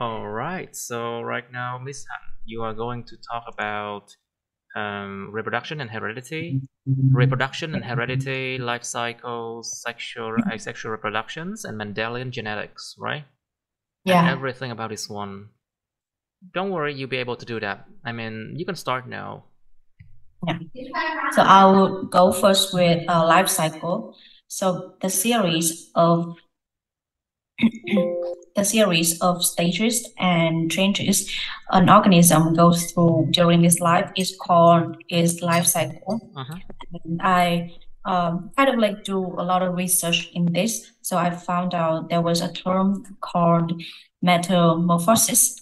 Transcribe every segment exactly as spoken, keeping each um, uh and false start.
Alright, so right now, Miss Han, you are going to talk about um, reproduction and heredity, reproduction and heredity, life cycles, sexual, asexual reproductions, and Mendelian genetics, right? Yeah. And everything about this one. Don't worry, you'll be able to do that. I mean, you can start now. Yeah. So I will go first with uh, life cycle. So the series of the series of stages and changes an organism goes through during its life is called its life cycle. Uh-huh. And I um, kind of like do a lot of research in this. So I found out there was a term called metamorphosis.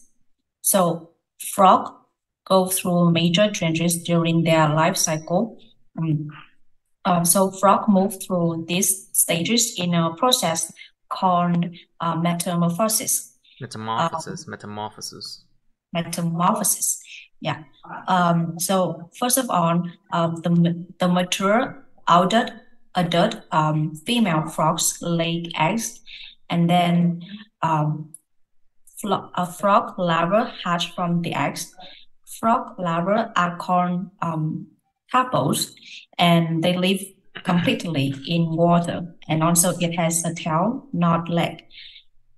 So frog go through major changes during their life cycle. Um, uh, so frog move through these stages in a process called uh, metamorphosis. Metamorphosis, um, metamorphosis. Metamorphosis, yeah. Um, so first of all, um, the, the mature adult, adult um, female frogs lay eggs, and then um, a frog larva hatch from the eggs. Frog larvae are called um, tadpoles, and they live completely in water, and also it has a tail, not leg.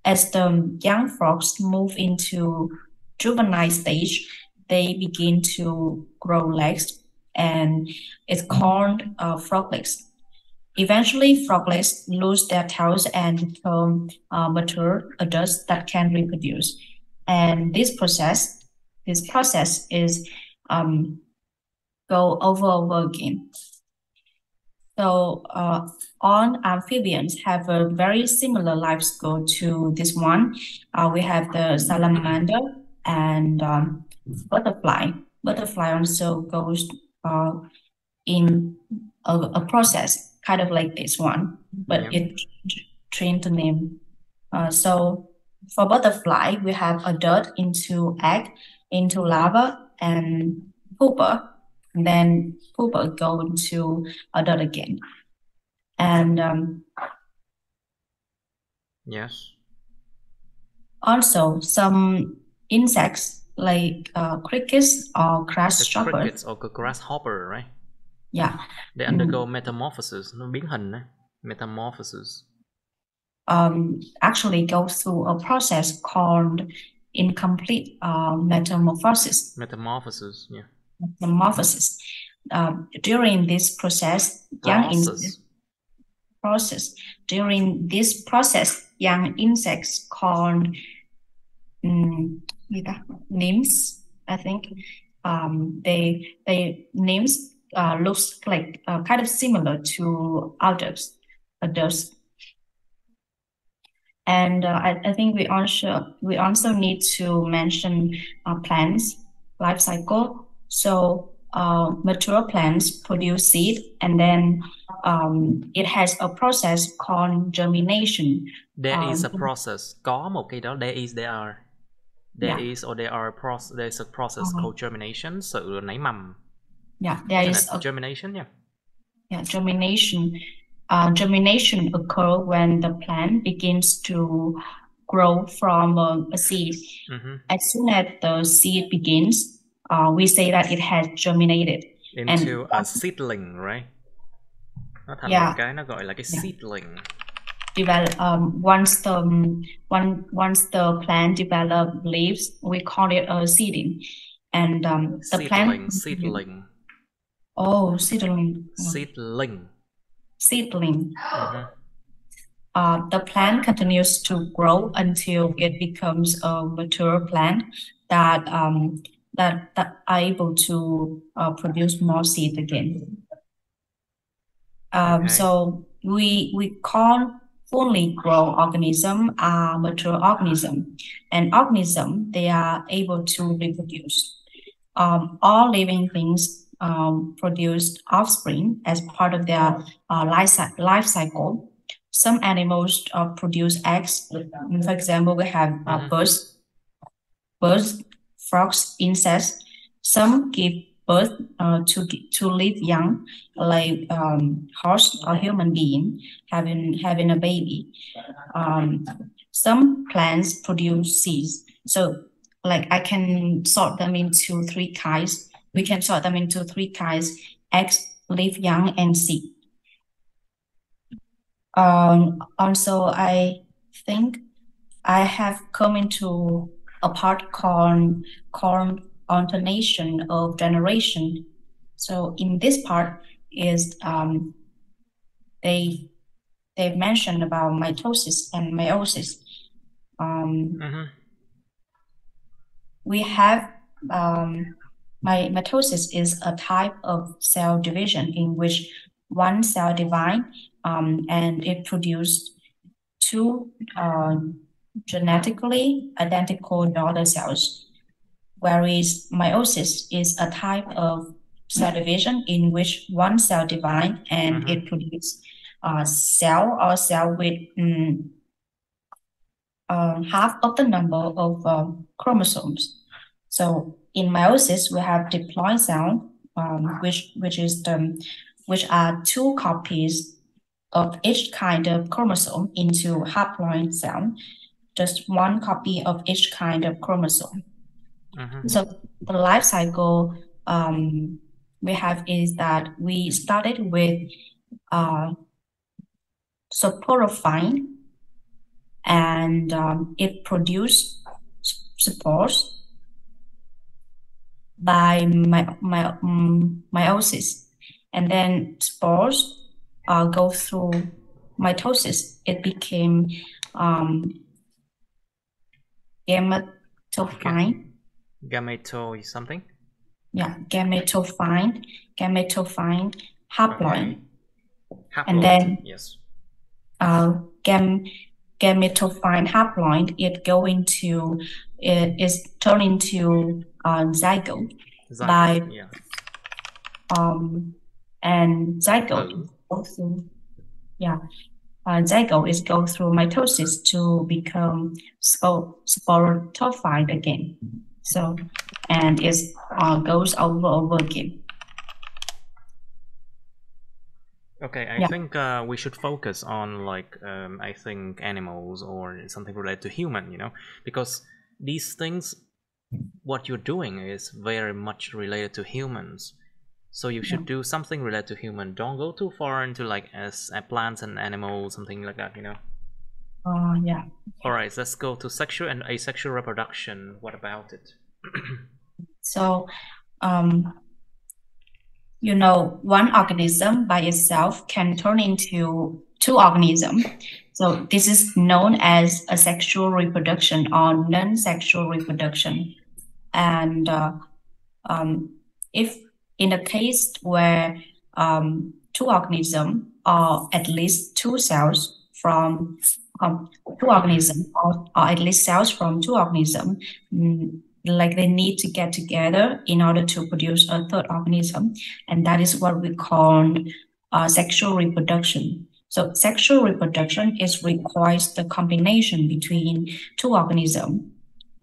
As the young frogs move into juvenile stage, they begin to grow legs, and it's called uh, froglets. Eventually, froglets lose their tails and become uh, mature adults that can reproduce, and this process This process is um, go over over again. So uh, all amphibians have a very similar life cycle to this one. Uh, we have the salamander and um, butterfly. Butterfly also goes uh, in a, a process kind of like this one, but it changed the name. Uh, so for butterfly, we have adult into egg, into larva and pupa, and then pupa go into adult again. And um, yes. Also, some insects like uh, crickets or grasshopper. Crickets or grasshopper, right? Yeah. They undergo mm. metamorphosis, biến hình, eh? Metamorphosis. Um, actually, goes through a process called incomplete uh, metamorphosis. Metamorphosis, yeah. Metamorphosis. Uh, during this process, young insects process. During this process, young insects called um, nymphs, I think. Um, they they nymphs uh, looks like uh, kind of similar to adults, adults. And uh, I, I think we also we also need to mention uh, plants life cycle. So uh, mature plants produce seed, and then um, it has a process called germination. There um, is a process. Có một cái đó. There is, there are, there yeah. is or there are process. There is a process uh-huh. called germination. Sự nảy mầm. Yeah, there Internet is a, germination. Yeah. Yeah, germination. Uh, germination occurs when the plant begins to grow from uh, a seed. Mm-hmm. As soon as the seed begins, uh, we say that it has germinated. Into and, a seedling, right? Nó thành yeah. một cái nó gọi là cái yeah. seedling. Develop, um, once the one, once the plant develops leaves, we call it a seedling. And um, the seedling, plant seedling. Oh, seedling. Seedling. Seedling. Uh-huh. uh, the plant continues to grow until it becomes a mature plant that um that that are able to uh, produce more seed again. Um, okay. So we we call fully grown organism a mature organism, and organism they are able to reproduce. Um, all living things. Um, produced offspring as part of their uh, life, life cycle. Some animals uh, produce eggs. For example, we have uh, birds, birds, frogs, insects. Some give birth uh, to to live young, like um, horse or human being having having a baby. Um, some plants produce seeds. So like I can sort them into three kinds. We can sort them into three kinds: eggs, live young, and seed. Um, also, I think I have come into a part called, called alternation of generation. So in this part is um, they they mentioned about mitosis and meiosis. Um, mm-hmm. We have um, my, mitosis is a type of cell division in which one cell divides um, and it produced two uh, genetically identical daughter cells, whereas meiosis is a type of cell division in which one cell divides and mm-hmm. it produces a cell or cell with um, uh, half of the number of uh, chromosomes. So in meiosis, we have diploid cell, um, which which is the which are two copies of each kind of chromosome into haploid cell, just one copy of each kind of chromosome. Mm-hmm. So the life cycle um, we have is that we started with uh, sporophyte, and um, it produced spores by my, my, um, meiosis, and then spores Uh, go through mitosis. It became um, gametophyte. Gameto is something. Yeah, gametophyte, gametophyte, haploid, haploid, and then yes, uh, gam gametophyte haploid. It go into it is turned into uh, zygote, zygote by yeah. um and zygote. Um, Through, yeah, uh, zygote is go through mitosis to become spor sporophyte again. So, and it uh, goes over over again. Okay, I yeah. think uh, we should focus on like um, I think animals or something related to human, you know, because these things, what you're doing is very much related to humans. So you should yeah. do something related to human. Don't go too far into like as uh, plants and animals, something like that, you know. Oh uh, yeah. All right, let's go to sexual and asexual reproduction. What about it? So, um, you know, one organism by itself can turn into two organisms. So this is known as asexual reproduction or non-sexual reproduction, and uh, um, if in a case where um, two organisms or at least two cells from um, two organisms or, or at least cells from two organisms, mm, like they need to get together in order to produce a third organism. And that is what we call uh, sexual reproduction. So sexual reproduction is requires the combination between two organisms.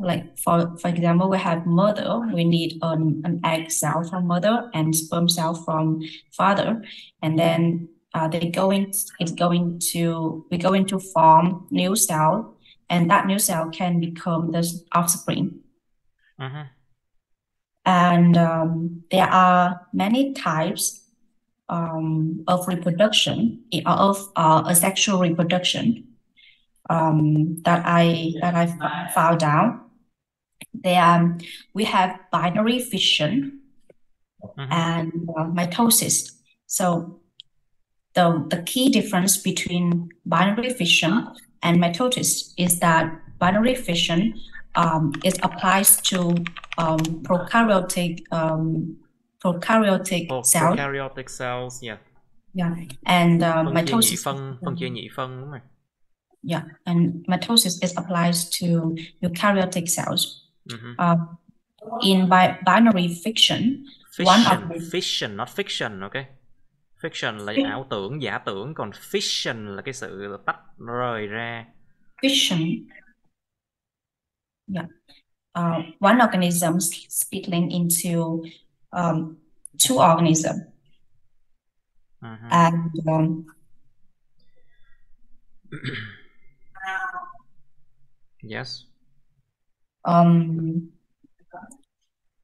Like for, for example, we have mother, we need an, an egg cell from mother and sperm cell from father. And then uh, they go in, it's going to, we go into form new cell, and that new cell can become the offspring. Uh-huh. And um, there are many types um, of reproduction, of uh, asexual reproduction um, that I, that I found out. They um we have binary fission mm-hmm. and uh, mitosis. So the the key difference between binary fission and mitosis is that binary fission um it applies to um prokaryotic um prokaryotic oh, cells. Prokaryotic cells, yeah. Yeah, and uh, mitosis. Um, yeah, and mitosis is applies to eukaryotic cells. Mm-hmm. Uh, in bi binary fiction, fiction, one of the... fiction, not fiction, okay. Fiction là ảo tưởng, giả tưởng, còn fiction là cái sự tách rời ra. Fiction. Yeah. Uh, one organism splitting into um, two organisms, uh-huh. and um, yes. Um,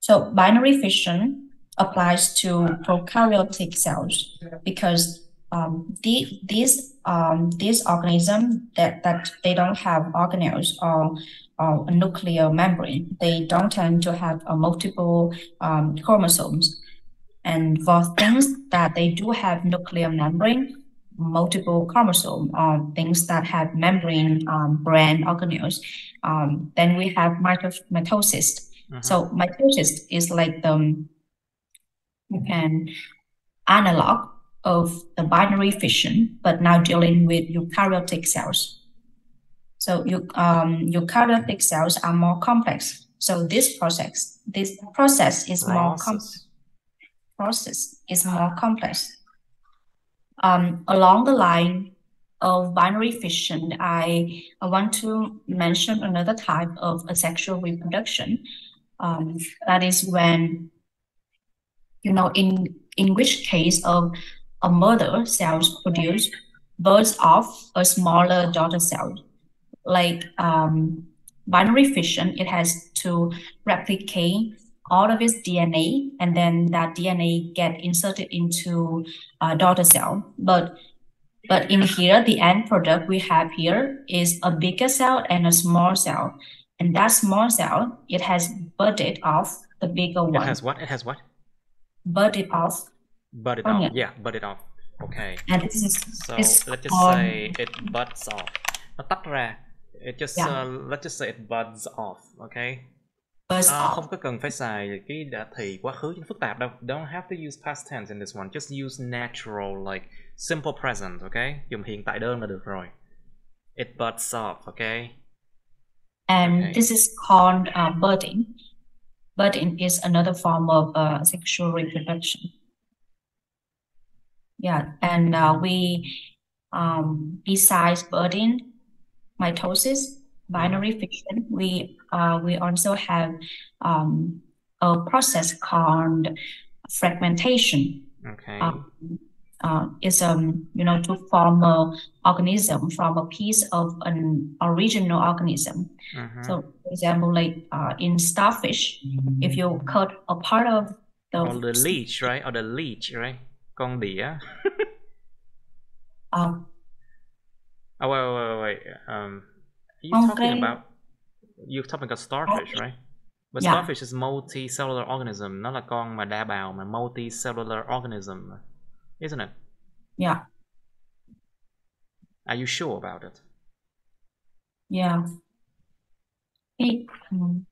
so binary fission applies to prokaryotic cells because um, the, these um, these organisms that, that they don't have organelles or, or a nuclear membrane, they don't tend to have a multiple um, chromosomes. And for things that they do have nuclear membrane, multiple chromosome, or uh, things that have membrane um, brain organelles, um, then we have mitosis. Uh-huh. So mitosis is like the an analog of the binary fission, but now dealing with eukaryotic cells. So you, um, eukaryotic cells are more complex. So this process, this process is process. more complex. Process is more complex. Um, along the line of binary fission, I, I want to mention another type of asexual reproduction. Um, that is when, you know, in in which case of a mother cells produce birds of a smaller daughter cell. Like um, binary fission, it has to replicate all of its D N A, and then that D N A get inserted into a daughter cell. But but in here, the end product we have here is a bigger cell and a small cell. And that small cell, it has budded off the bigger one. It has what? It has what? Budded off. Budded off, yeah, budded off. Okay. And this is, so it's let's just um, say it buds off. Nó tách ra. It just, yeah. uh, let's just say it buds off, okay? Uh, không có cần phải xài cái đã thị quá khứ phức tạp đâu. Don't have to use past tense in this one. Just use natural, like simple present, okay? Dùng hiện tại đơn là được rồi. It buds off, okay? And okay. This is called uh, budding. Budding is another form of uh, sexual reproduction. Yeah, and uh, we, um, besides budding, mitosis, binary fission, we uh, we also have um, a process called fragmentation. Okay, uh, uh, it's um you know to form a organism from a piece of an original organism. Uh-huh. So, for example, like uh, in starfish, mm-hmm. if you cut a part of the or the leech, right, or the leech, right, con đĩa. uh, oh wait wait wait, wait. um. You're okay. talking about you're talking about starfish, right? But yeah. Starfish is multicellular organism. Nó là con mà đa bào mà multicellular organism, isn't it? Yeah. Are you sure about it? Yeah. It, um...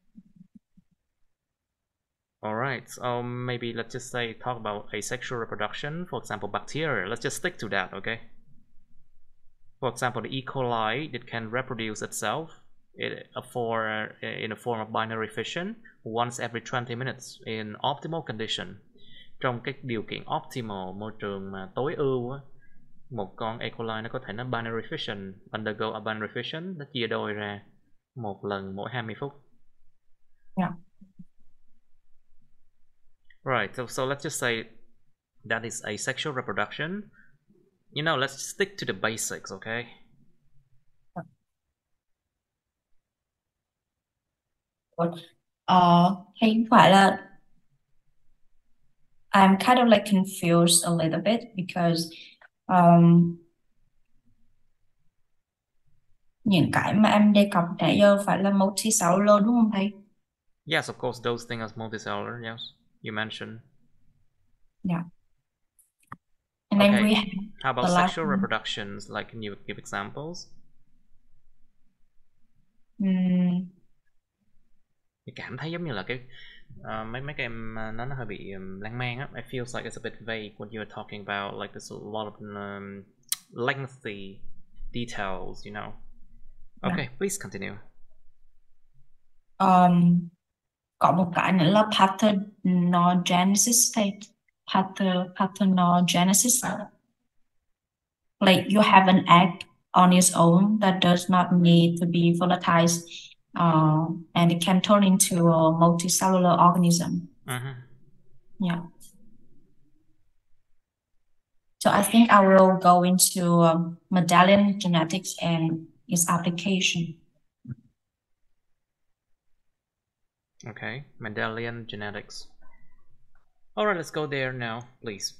All right. So maybe let's just say talk about asexual reproduction. For example, bacteria. Let's just stick to that, okay? For example, the E. coli, it can reproduce itself in a, for, in a form of binary fission once every twenty minutes in optimal condition. Trong cái điều kiện optimal, môi trường mà tối ưu, một con E. coli nó có thể nó binary fission, undergo a binary fission, nó chia đôi ra một lần mỗi hai mươi phút. Yeah. Right, so, so let's just say that is asexual reproduction. You know, let's stick to the basics, okay? Uh, hey, I'm kind of like confused a little bit because um, những cái mà em đề cập nãy giờ phải là multicellular đúng không thầy? Yes, of course, those things are multicellular, yes, you mentioned. Yeah. And okay. Then we have how about sexual reproductions? Like, can you give examples? Mm. Cảm thấy giống như là cái uh, mấy mấy cái em nó nó hơi bị um, lan man á. It feels like it's a bit vague what you're talking about. Like there's a lot of um, lengthy details, you know. Okay, yeah. Please continue. Um, có một cái nữa là parthenogenesis state. Parthenogenesis. Like you have an egg on its own that does not need to be volatilized, uh, and it can turn into a multicellular organism. Uh-huh. Yeah. So I think I will go into um, Mendelian genetics and its application. Okay, Mendelian genetics. All right, let's go there now, please.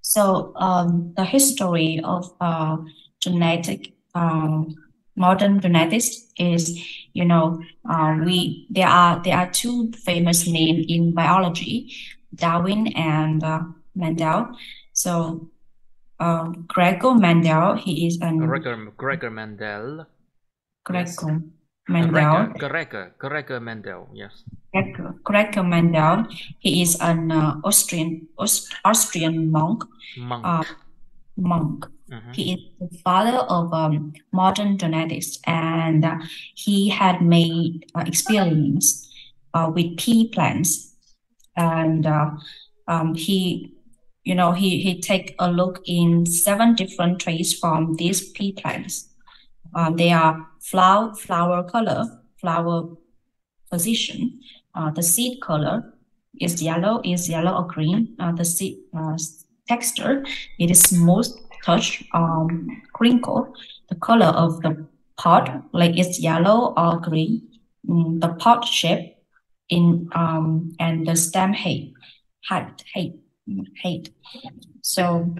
So um, the history of uh, genetic, um, modern genetics is, you know, uh, we there are there are two famous names in biology, Darwin and uh, Mendel. So uh, Gregor Mendel, he is an Gregor Gregor Mendel. Gregor Mendel. Gregor Gregor Mendel. Yes. Gregor Mendel, he is an uh, Austrian Aust Austrian monk. Monk. Uh, monk. Mm-hmm. He is the father of um, modern genetics, and uh, he had made uh, experiments uh, with pea plants, and uh, um, he, you know, he he take a look in seven different traits from these pea plants. Um, they are flower flower color, flower position. Uh, the seed color is yellow, is yellow or green. Uh, the seed uh, texture, it is smooth touch, um, crinkle. The color of the pod, like it's yellow or green. Mm, the pod shape, in um, and the stem height, height, height, height. So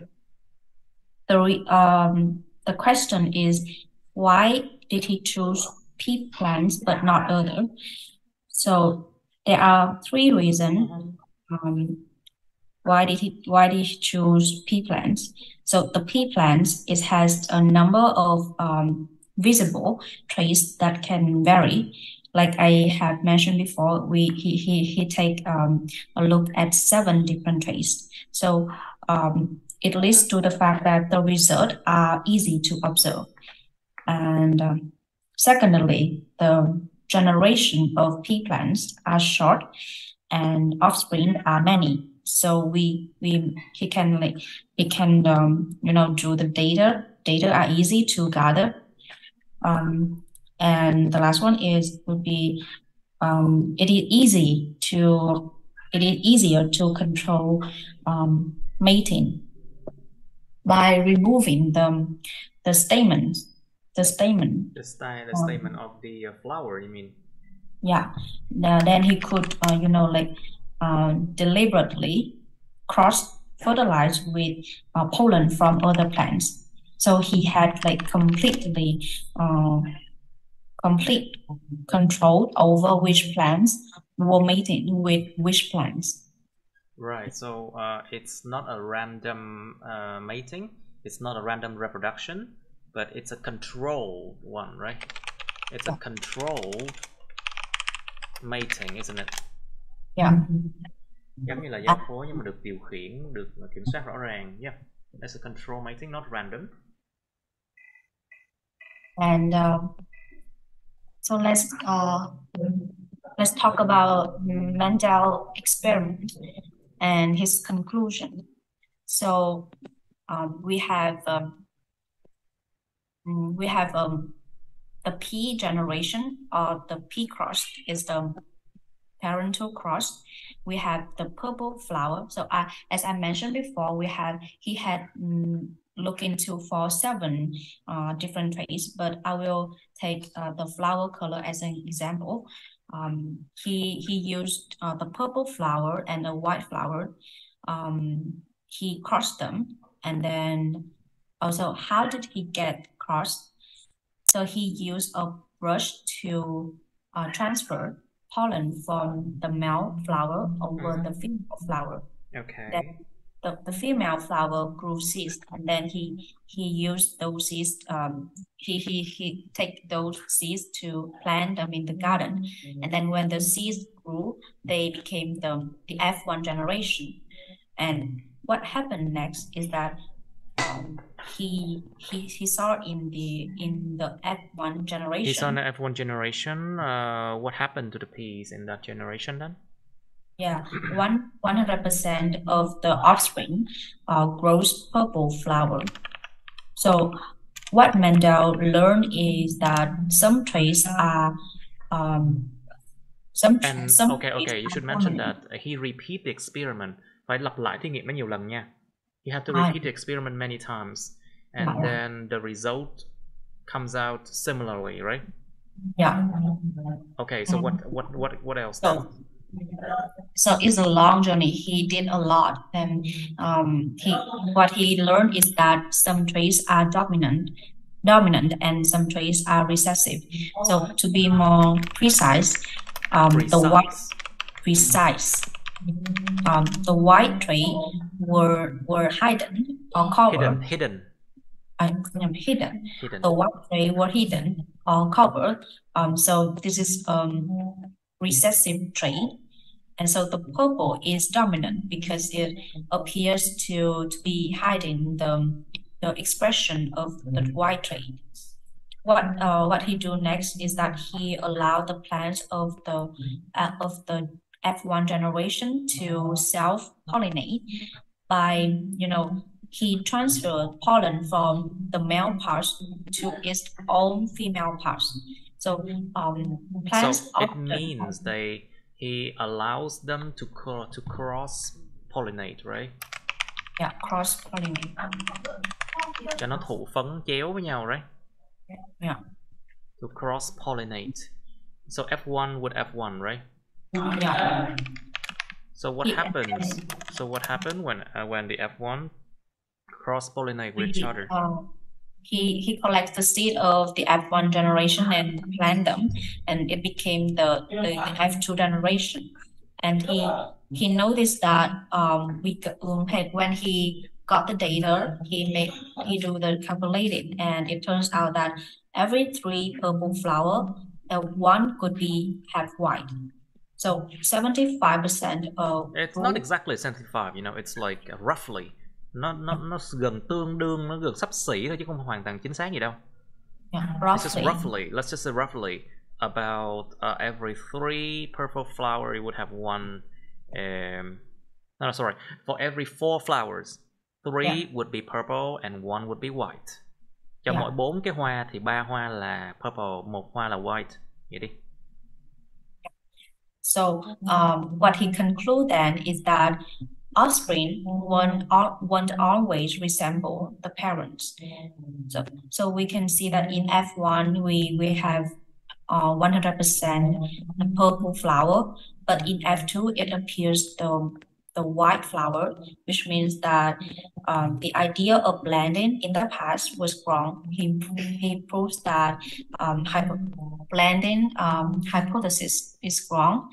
the re um the question is, why did he choose pea plants but not other? So there are three reasons um, why did he why did he choose pea plants. So the pea plants it has a number of um, visible traits that can vary. Like I have mentioned before, we he he he take um, a look at seven different traits. So um, it leads to the fact that the results are easy to observe. And um, secondly, the generation of pea plants are short, and offspring are many. So we we he can like he can um, you know do the data. Data are easy to gather. Um, and the last one is would be um, it is easy to it is easier to control um, mating by removing the the stamens. The stamen. The, st the stamen um, of the uh, flower, you mean? Yeah. Now, then he could, uh, you know, like uh, deliberately cross-fertilize with uh, pollen from other plants. So he had like completely, uh, complete control over which plants were mating with which plants. Right. So uh, it's not a random uh, mating. It's not a random reproduction. But it's a controlled one, right? It's a controlled mating, isn't it? Yeah. Giống như là giao phối nhưng mà được điều khiển, được kiểm soát rõ ràng. Yeah. It's a controlled mating, not random. And uh, so let's uh, let's talk about Mendel's experiment and his conclusion. So um, we have. Um, We have um, the pea generation, or the pea crust is the parental crust. We have the purple flower. So uh, as I mentioned before, we have he had um, looked into for seven uh, different traits, but I will take uh, the flower color as an example. Um, he he used uh, the purple flower and the white flower. Um, he crossed them, and then also how did he get cross? So he used a brush to uh, transfer pollen from the male flower over mm-hmm. the female flower. Okay. Then the, the female flower grew seeds, and then he he used those seeds. Um, he he he take those seeds to plant them in the garden, mm-hmm. and then when the seeds grew, they became the the F one generation. And what happened next is that. Um, he he he saw in the in the F one generation. He saw in the F one generation. Uh, what happened to the peas in that generation then? Yeah, one one hundred percent of the offspring uh, grows purple flower. So what Mendel learned is that some traits are um some and, some. Okay, okay. You should mention that he repeat the experiment. Phải lặp lại thí nghiệm nó nhiều lần nha. You have to repeat the experiment many times, and then the result comes out similarly, right? Yeah. Okay, so what what what what else? So, so it's a long journey. He did a lot, and um, he what he learned is that some traits are dominant, dominant, and some traits are recessive. So to be more precise, um, precise. the white precise, um, the white trait were were hidden or covered. Hidden. hidden. Hidden. hidden. The white trait were hidden or covered. Um, so this is um recessive trait, and so the purple is dominant because it appears to to be hiding the the expression of the white trait. What uh what he do next is that he allowed the plants of the uh, of the F one generation to self-pollinate by you know. He transferred pollen from the male parts to its own female parts. So, um, plants. So it means they he allows them to co to cross pollinate, right? Yeah, cross pollinate. Cho nó thụ phấn chéo với nhau, right? Yeah. To cross pollinate. So F one with F one, right? Yeah. So what yeah. happens? So what happened when uh, when the F one cross-pollinate with each other? Um, he he collects the seed of the F one generation and plant them, and it became the, the, the F two generation. And he he noticed that um we when he got the data, he made he do the calculated, and it turns out that every three purple flower, uh, one could be half white. So seventy-five percent of it's not exactly seventy-five. You know, it's like roughly. Nó, nó, nó gần tương đương, nó gần sắp xỉ thôi chứ không hoàn toàn chính xác gì đâu. Yeah, roughly. It's just roughly, let's just say roughly about uh, every three purple flower you would have one. Um, no, no, sorry. For every four flowers, three yeah. would be purple and one would be white. Cho yeah. mỗi bốn cái hoa thì ba hoa là purple, một hoa là white. Vậy đi. So um, what he conclude then is that offspring won't, won't always resemble the parents. So, so we can see that in F one, we, we have one hundred percent uh, purple flower, but in F two, it appears the, the white flower, which means that um, the idea of blending in the past was wrong. He, he proves that um, hypo blending um, hypothesis is wrong.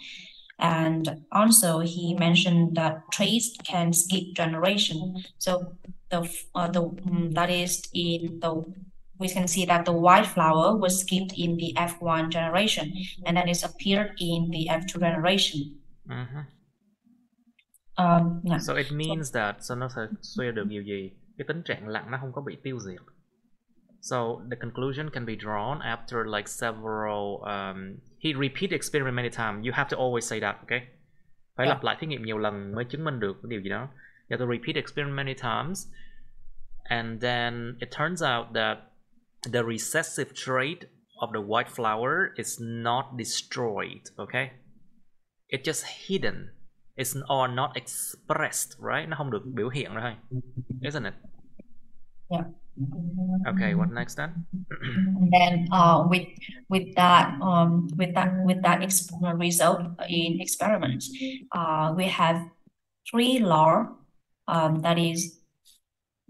And also, he mentioned that traits can skip generation. So the uh, the um, that is in the we can see that the white flower was skipped in the F one generation, and then it's appeared in the F two generation. Uh-huh. um, yeah. So it means so, that so nó sẽ suy được điều gì? Cái tình trạng lặng nó không có bị tiêu diệt. So the conclusion can be drawn after like several. Um, he repeat the experiment many times. You have to always say that, okay? Phải yeah. lặp lại thí nghiệm nhiều lần mới chứng minh được cái điều gì đó. You have to repeat the experiment many times, and then it turns out that the recessive trait of the white flower is not destroyed, okay? It's just hidden. It's or not expressed, right? Nó không được biểu hiện ra thôi, isn't it? Yeah. Okay, what next then? And then uh with with that um with that with that result in experiments, uh we have three laws. Um that is,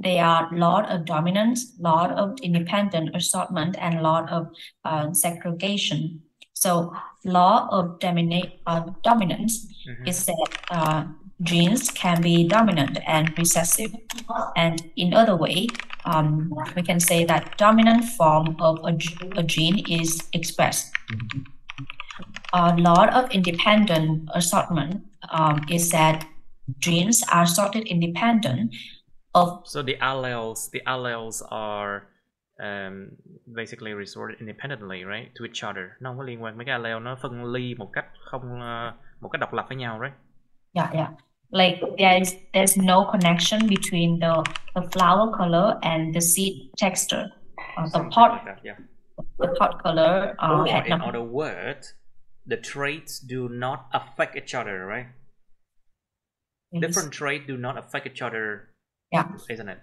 they are law of dominance, law of independent assortment, and law of uh, segregation. So law of dominate uh, dominance mm-hmm. is that uh genes can be dominant and recessive, and in other way, um, we can say that dominant form of a, a gene is expressed. A lot of independent assortment um, is that genes are sorted independent of. So the alleles, the alleles are um, basically resorted independently, right, to each other. Nó không có liên quan mấy cái allele, nó phân ly một cách không một cách độc lập với nhau, right? Yeah, yeah. Like there's there's no connection between the the flower color and the seed texture, uh, the pot, like that, yeah. the pot color. Uh, or in other words, the traits do not affect each other, right? Yes. Different traits do not affect each other, yeah. isn't it?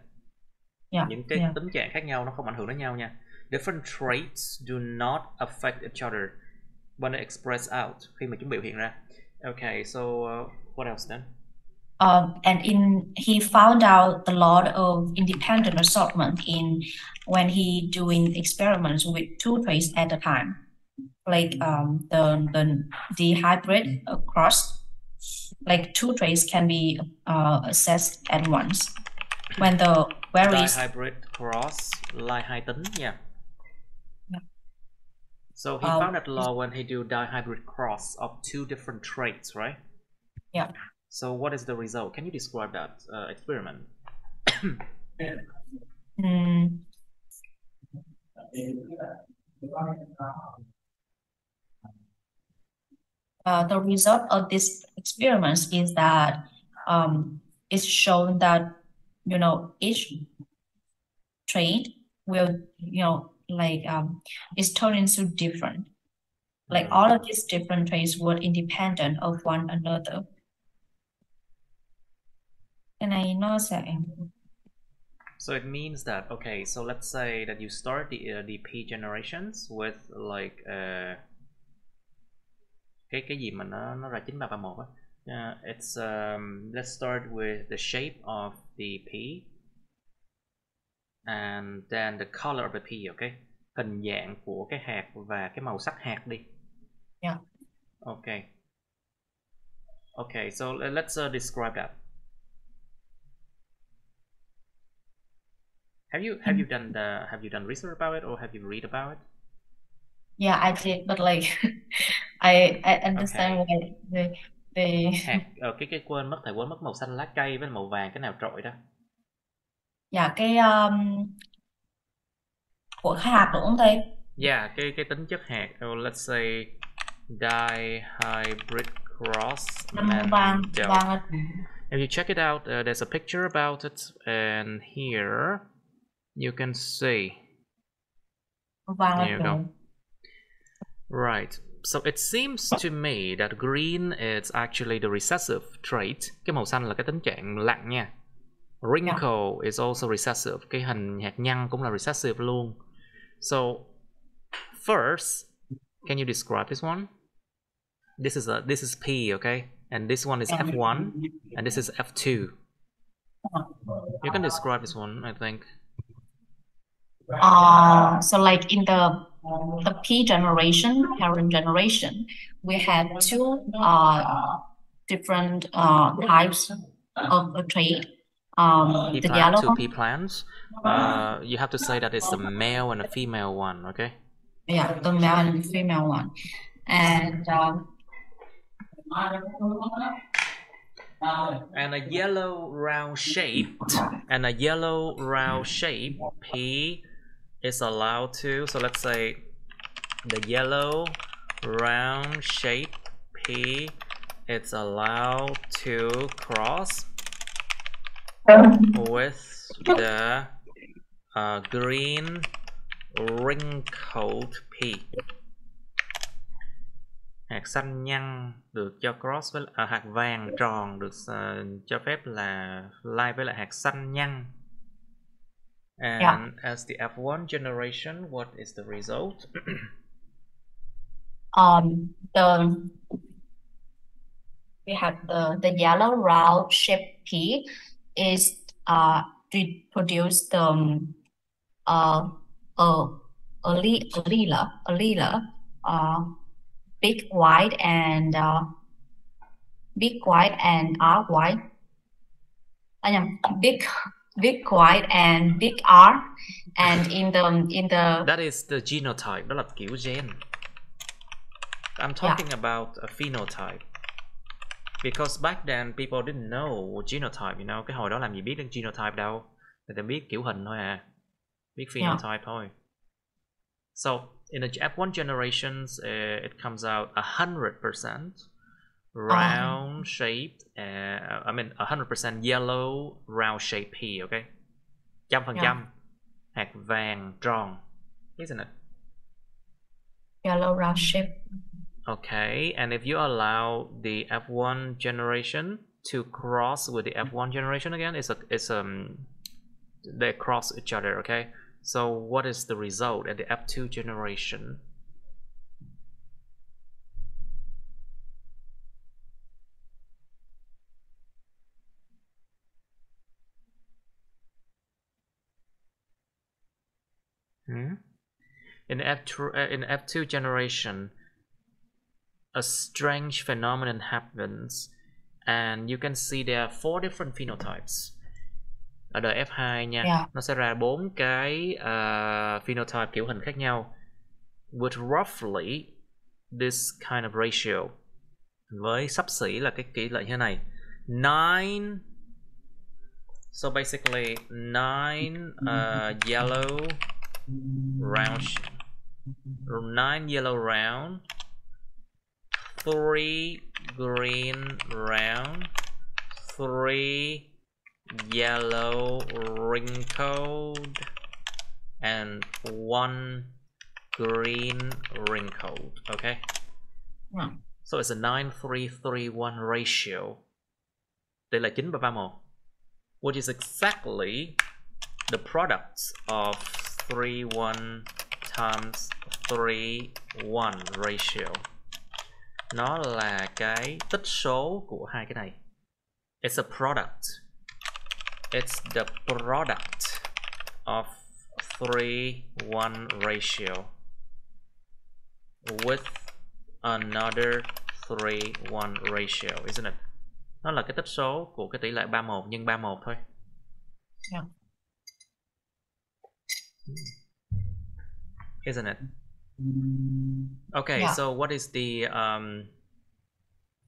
Yeah. Những cái yeah. tính trạng khác nhau nó không ảnh hưởng đến nhau nha. Different traits do not affect each other when they express out, khi mà chúng biểu hiện ra. Okay, so uh, what else then? Um, and in he found out the law of independent assortment in when he doing experiments with two traits at a time, like um, the the the hybrid cross, like two traits can be uh, assessed at once when the various hybrid cross lai hai tính, yeah. yeah. So he um, found that law when he do dihybrid cross of two different traits, right? Yeah. So what is the result? Can you describe that uh, experiment? mm. uh, the result of this experiment is that um, it's shown that, you know, each trait will, you know, like um, it's turned into different. Like all of these different traits were independent of one another. And I know that. So it means that, okay, so let's say that you start the uh, the p generations with like uh, cái cái gì mà nó nó ra chín ba ba một á. It's um let's start with the shape of the p and then the color of the p, okay? Hình dạng của cái hạt và cái màu sắc hạt đi. Yeah. Okay. Okay, so let's uh, describe that. Have you have you done the have you done research about it, or have you read about it? Yeah, I did, but like I I understand okay. why they they. Hạt, ờ, cái cái quên mất thầy quên mất màu xanh lá cây với màu vàng cái nào trội đó. Dạ cái um, của hạt đúng không thầy? Yeah, cái cái tính chất hạt. So let's say dihybrid cross Mendel. If you check it out, uh, there's a picture about it, and here. You can see. There you go. Right. So it seems to me that green is actually the recessive trait. Cái màu xanh là cái tính trạng lặng nha. Wrinkle yeah. is also recessive. Cái hình hạt nhăn cũng là recessive luôn. So first, can you describe this one? This is a this is P, okay? And this one is F one, and this is F two. You can describe this one, I think. Uh, so like in the the P generation, parent generation, we had two uh, different uh, types of a trait. Um, P the plant, yellow two P plants. Uh, you have to say that it's the male and a female one, okay? Yeah, the male and the female one, and um, and a yellow round shape and a yellow round shape P. is allowed to, so let's say the yellow round shape P it's allowed to cross with the uh, green wrinkled P. Hạt xanh nhăn được cho cross với à, hạt vàng tròn được uh, cho phép là lai với lại hạt xanh nhăn. And yeah. as the F one generation, what is the result? um, the we have the the yellow round shape P is uh to produce the um, uh uh allele allele uh big white and uh, big white and R white. I am big. Big white and big R, and in the in the that is the genotype. Đó là kiểu gen. I'm talking yeah. about a phenotype because back then people didn't know genotype. You know, cái hồi đó làm gì biết đến genotype đâu. Người ta biết kiểu hình thôi à, biết phenotype yeah. thôi. So in the F one generations, uh, it comes out a hundred percent. Round shaped, uh, I mean one hundred percent yellow round shaped P, okay? Trăm phần trăm hạt vàng tròn, isn't it? Yellow round shape. Okay, and if you allow the F one generation to cross with the F one generation again, it's a, it's um, they cross each other, okay? So what is the result at the F two generation? Hmm? In F two, in F two generation, a strange phenomenon happens, and you can see there are four different phenotypes. Ở đời F hai nha, yeah. Nó sẽ ra bốn cái uh, phenotype kiểu hình khác nhau with roughly this kind of ratio, với xấp xỉ là cái tỷ lệ như thế này, nine. So basically nine uh, yellow round, nine yellow round, three green round, three yellow wrinkled, and one green wrinkled. Okay, wow. So it's a nine three three one ratio. Đây là nine ba ba một, which is exactly the products of three one times three one ratio. Nó là cái tích số của hai cái này. It's a product. It's the product of three one ratio with another three one ratio, isn't it? Nó là cái tích số của cái tỷ lệ ba mươi mốt nhân ba mươi mốt thôi. Yeah. Isn't it? Okay, yeah. So what is the um,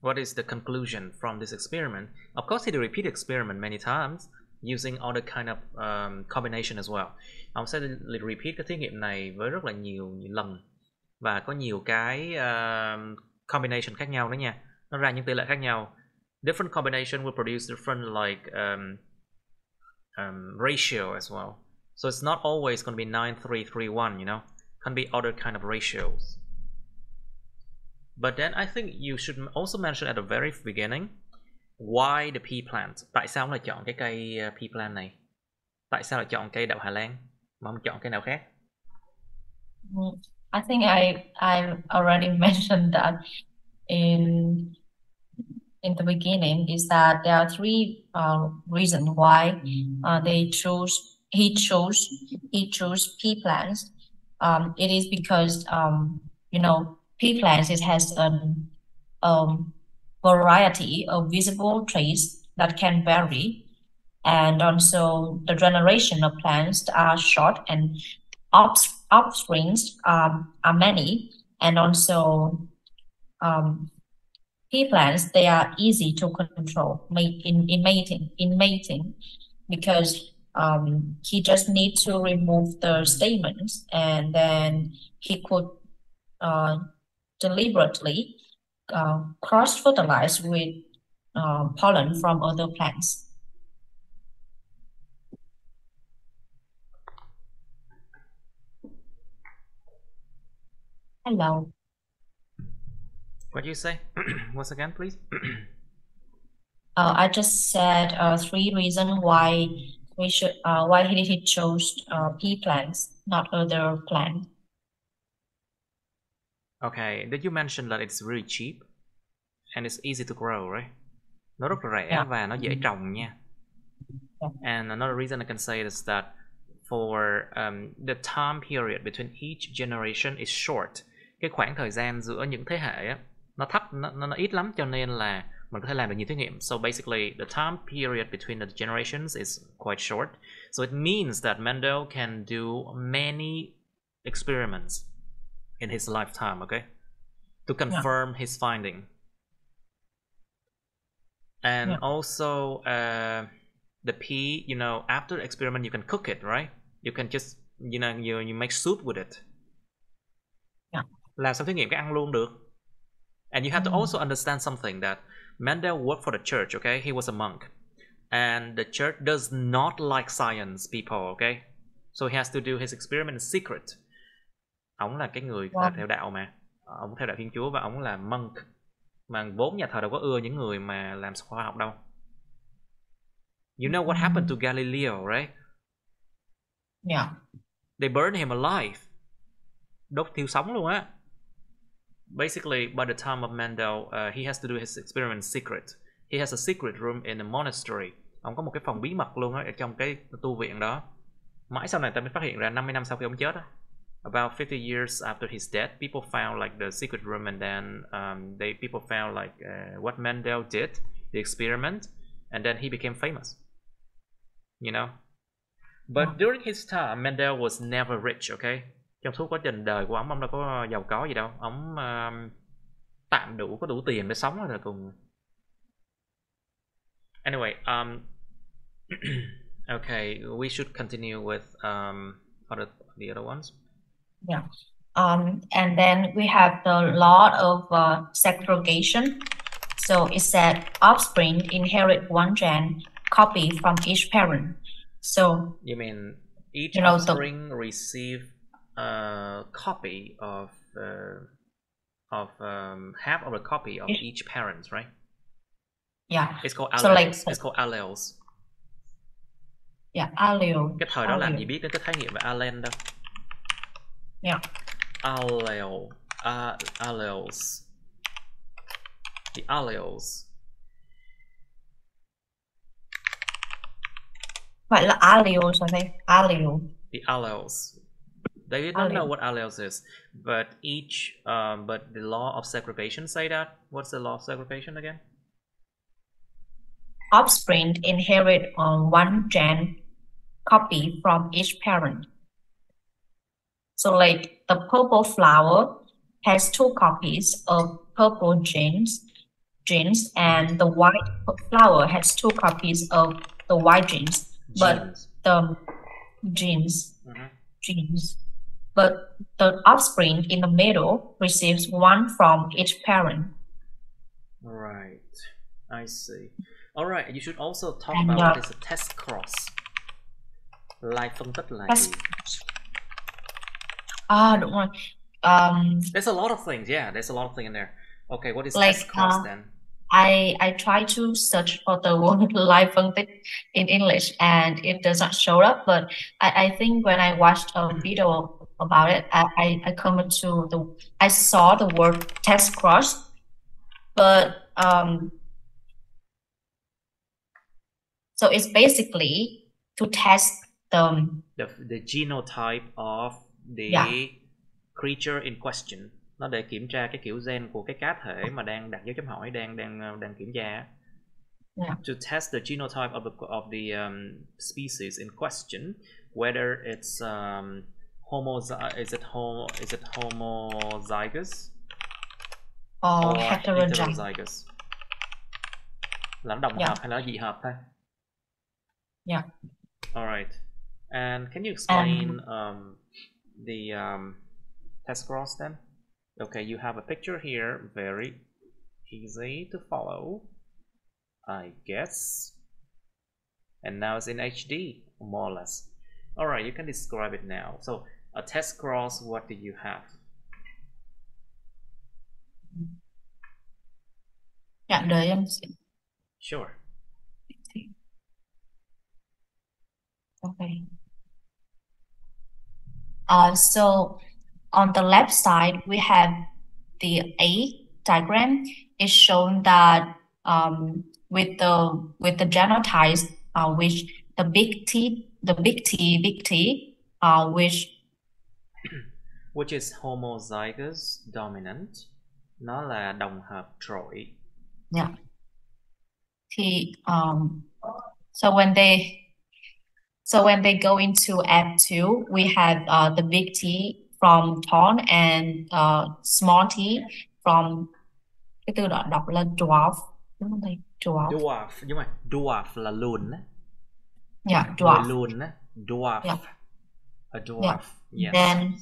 what is the conclusion from this experiment? Of course, he did repeat the experiment many times using other kind of um, combination as well. Ông sẽ repeat cái thí nghiệm này với rất là nhiều lần và có nhiều cái uh, combination khác nhau nữa nha. Nó ra những tỷ lệ khác nhau. Different combination will produce different like um, um, ratio as well. So it's not always going to be nine three three one, you know. Can be other kind of ratios. But then I think you should also mention at the very beginning why the pea plant. Tại sao ông lại chọn cái cây pea plant này? Tại sao lại chọn cây đậu Hà Lan mà không chọn cây nào khác? I think I I already mentioned that in in the beginning, is that there are three uh, reasons why uh, they chose he chose he chose pea plants. Um, it is because um, you know, pea plants, it has a um, variety of visible traits that can vary, and also the generation of plants are short and offs offsprings are, are many, and also um, pea plants, they are easy to control in in mating in mating because. Um, he just needs to remove the stamens, and then he could uh, deliberately uh, cross-fertilize with uh, pollen from other plants. Hello. What do you say? Once again, please. uh, I just said uh, three reasons why. We should, uh, why did he chose uh, pea plants, not other plants? Okay, did you mention that it's really cheap and it's easy to grow, right? Nó rất là rẻ, yeah. Và nó dễ trồng nha. Yeah. And another reason I can say is that for um, the time period between each generation is short. Cái khoảng thời gian giữa những thế hệ á, nó thấp, nó, nó ít lắm, cho nên là mình có thể làm được nhiều thí nghiệm. So basically, the time period between the generations is quite short. So it means that Mendel can do many experiments in his lifetime, okay? To confirm, yeah, his finding. And, yeah, also, uh, the pea, you know, after the experiment, you can cook it, right? You can just, you know, you, you make soup with it. Yeah. Làm xong thí nghiệm cái ăn luôn được. And you have mm-hmm. to also understand something that Mendel worked for the church, okay? He was a monk. And the church does not like science people, okay? So he has to do his experiment in secret. Ông là cái người wow. theo đạo mà. Ông theo đạo Thiên Chúa và ông là monk. Mà vốn nhà thờ đâu có ưa những người mà làm khoa học đâu. You know what happened to Galileo, right? Yeah. They burn him alive. Đốt thiêu sống luôn á. Basically, by the time of Mendel, uh, he has to do his experiment secret. He has a secret room in the monastery. Ông có một cái phòng bí mật luôn á, ở trong cái tu viện đó. Mãi sau này ta mới phát hiện ra năm mươi năm sau khi ông chết á. About fifty years after his death, people found like the secret room, and then um, they people found like uh, what Mendel did, the experiment, and then he became famous. You know, but oh. During his time, Mendel was never rich. Okay, trong suốt quá trình đời của ông, ông đâu có giàu có gì đâu. Ông um, tạm đủ có đủ tiền để sống thôi cùng. Anyway, um, okay, we should continue with um other the other ones. Yeah, um, and then we have the law of uh, segregation. So it said offspring inherit one gene copy from each parent. So you mean each you know, offspring the, receive a copy of uh, of um, half of a copy of each, each parent, right? Yeah. It's called alleles. So like, it's called alleles. Yeah, allele. Cái thời đó làm gì biết đến cái khái niệm về allele đâu? Yeah. Allele, uh, alleles. The alleles. Vậy là alleles, I think. Allele. The alleles. They don't allele. know what alleles is, but each, um, but the law of segregation say that. What's the law of segregation again? Offspring inherit on one gene copy from each parent. So like the purple flower has two copies of purple genes, genes, and the white flower has two copies of the white genes. But the genes, mm-hmm. genes, but the offspring in the middle receives one from each parent. Right, I see. All right, you should also talk and, about uh, what is a test cross. Like phân tích là gì? Ah, don't worry. Um, there's a lot of things. Yeah, there's a lot of things in there. Okay, what is like, test cross uh, then? I I try to search for the word live in English, and it does not show up. But I, I think when I watched a video about it, I I, I come to the I saw the word test cross, but um. So it's basically to test the the, the genotype of the yeah. creature in question. Nó để kiểm tra cái kiểu gen của cái cá thể mà đang đặt dấu chấm hỏi, đang đang đang kiểm tra. Yeah. To test the genotype of the, of the um, species in question, whether it's um, homo is it homo is it homozygous or, or heterozygous. Là nó đồng yeah. hợp hay là dị hợp thôi. Yeah. All right. And can you explain um, um, the um, test cross then? Okay, you have a picture here, very easy to follow, I guess. And now it's in H D, more or less. All right, you can describe it now. So a test cross, what do you have? Yeah, the em see. Sure. Okay. Uh, so on the left side, we have the A diagram. It's shown that um, with the with the genotypes, uh, which the big T, the big T, big T, uh, which which is homozygous dominant. Nó là đồng hợp trội. Yeah. T. Um. So when they So when they go into F two, we have uh, the big T from Thorn and uh, small T from cái từ đó đọc là dwarf, đúng không thầy? Dwarf. Dwarf, nhưng mà dwarf là lùn á. Yeah, dwarf. Lùn á, dwarf. Yeah. A dwarf. Yeah. Yes. Then,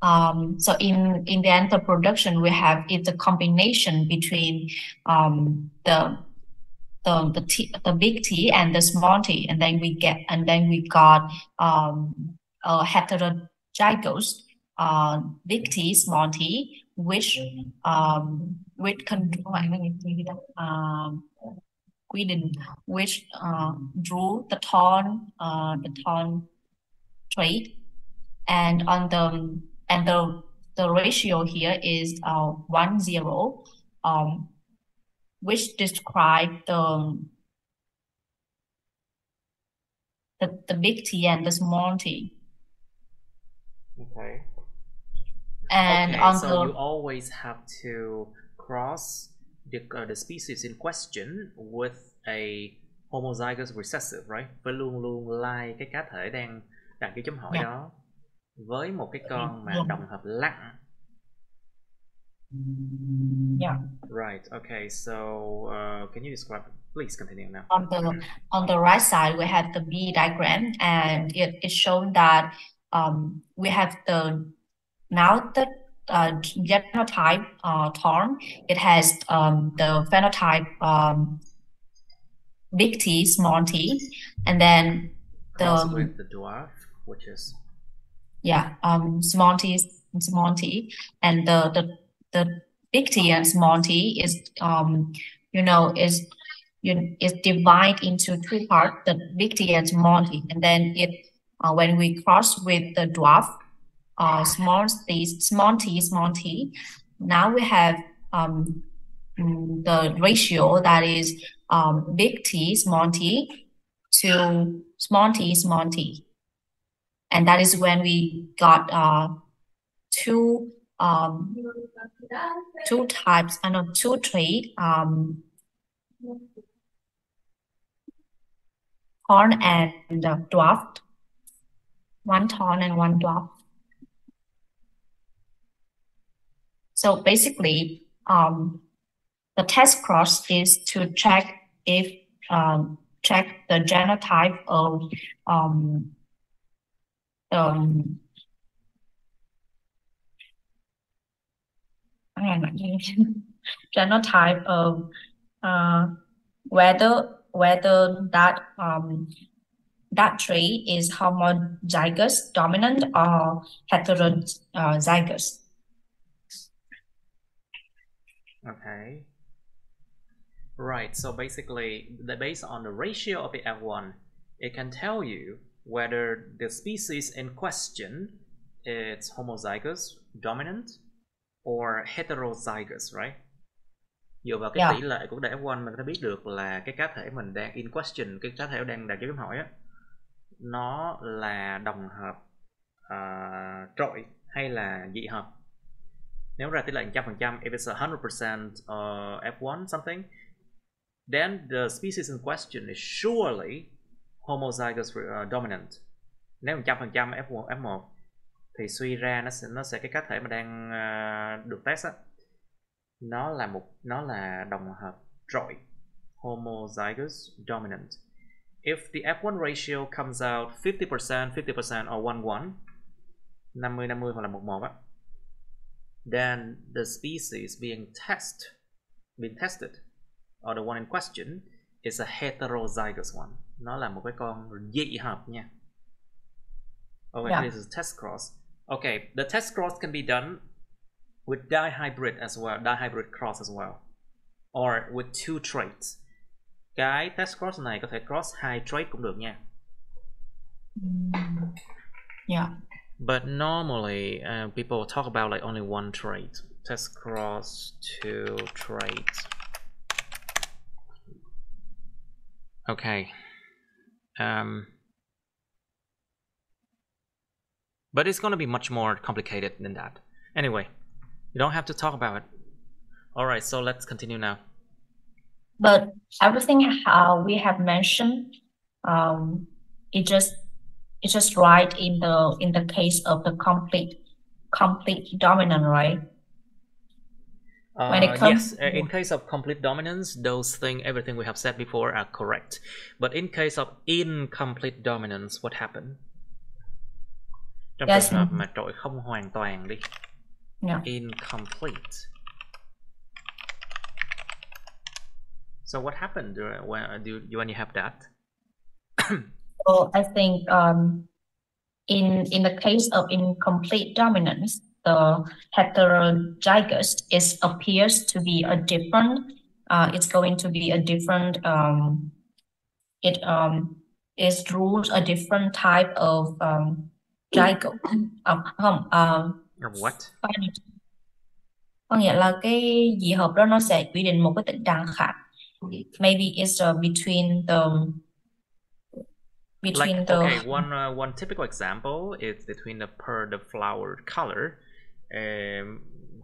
um, so in in the end the production we have is the combination between um the the the T, the big T and the small T, and then we get and then we got um a heterozygous uh big T small T, which um which control um which uh, drew the Thorn uh the Thorn trait and on the and the the ratio here is uh, one zero, um, which describe the, the the big T and the small T. Okay. And okay, on so the... you always have to cross the uh, the species in question with a homozygous recessive, right? Phải luôn luôn lai cái cá thể đang đặt cái chấm hỏi yeah. đó với một cái con mà đồng hợp lặng. Yeah. Right. Okay. So uh, can you describe? Please continue now. On the on the right side, we have the B diagram, and it it shown that um we have the now the uh, genotype uh, term. It has um the phenotype um. big T, small T, and then the cross with the dwarf, which is yeah, um, small T, small T, and the the the big T and small T is um, you know, is you is divided into two parts, the big T and small T, and then it uh, when we cross with the dwarf, uh, small T, small T, small T, now we have um the ratio that is. Um, big T, small t to small t, small t. And that is when we got uh, two, um, two types, I know, two traits, um, horn and uh, dwarf, one horn and one dwarf. So basically, um, the test cross is to check if um, check the genotype of um, um genotype of uh, whether whether that um that trait is homozygous dominant or heterozygous. Okay. Right, so basically, the, based on the ratio of the F one, it can tell you whether the species in question is homozygous, dominant, or heterozygous, right? Dựa vào cái yeah. tỷ lệ của đề F one mình có thể biết được là cái cá thể mình đang in question, cái cá thể đang đặt dấu chấm hỏi á, nó là đồng hợp uh, trội hay là dị hợp. Nếu ra tỷ lệ một trăm phần trăm, if it's one hundred percent uh, F one something, then the species in question is surely homozygous uh, dominant. Nếu một trăm phần trăm F một thì suy ra nó sẽ nó sẽ cái cá thể mà đang uh, được test á, nó là một nó là đồng hợp trội, homozygous dominant. If the F one ratio comes out fifty percent, fifty percent or one one, năm mươi năm mươi hoặc là một một á, then the species being test being tested or the one in question is a heterozygous one. Nó là một cái con dị hợp nha. Okay, yeah. This is test cross. Okay, the test cross can be done with dihybrid as well, dihybrid cross as well, or with two traits. Cái test cross này có thể cross hai trait cũng được nha. Yeah. But normally uh, people talk about like only one trait. Test cross two traits. Okay, um, but it's going to be much more complicated than that. Anyway, you don't have to talk about it. All right, so let's continue now. But everything uh, we have mentioned, um, it just it's just right in the in the case of the complete complete dominant, right? Uh, when it comes yes, in case of complete dominance, those things, everything we have said before are correct. But in case of incomplete dominance, what happened? Trong yes. trường hợp mà trội không hoàn toàn đi. No. Incomplete. So what happened when, do, when you have that? Well, I think um, in, in the case of incomplete dominance, the heterozygous is appears to be a different. Uh, it's going to be a different. Um, it um is rules a different type of um Zygote. Ờ, không, ờ, What? Có nghĩa là cái dị hợp đó nó sẽ quy định một cái tình trạng khác. Maybe it's uh, between the between like, the okay, one uh, one typical example is between the per the flower color. Uh,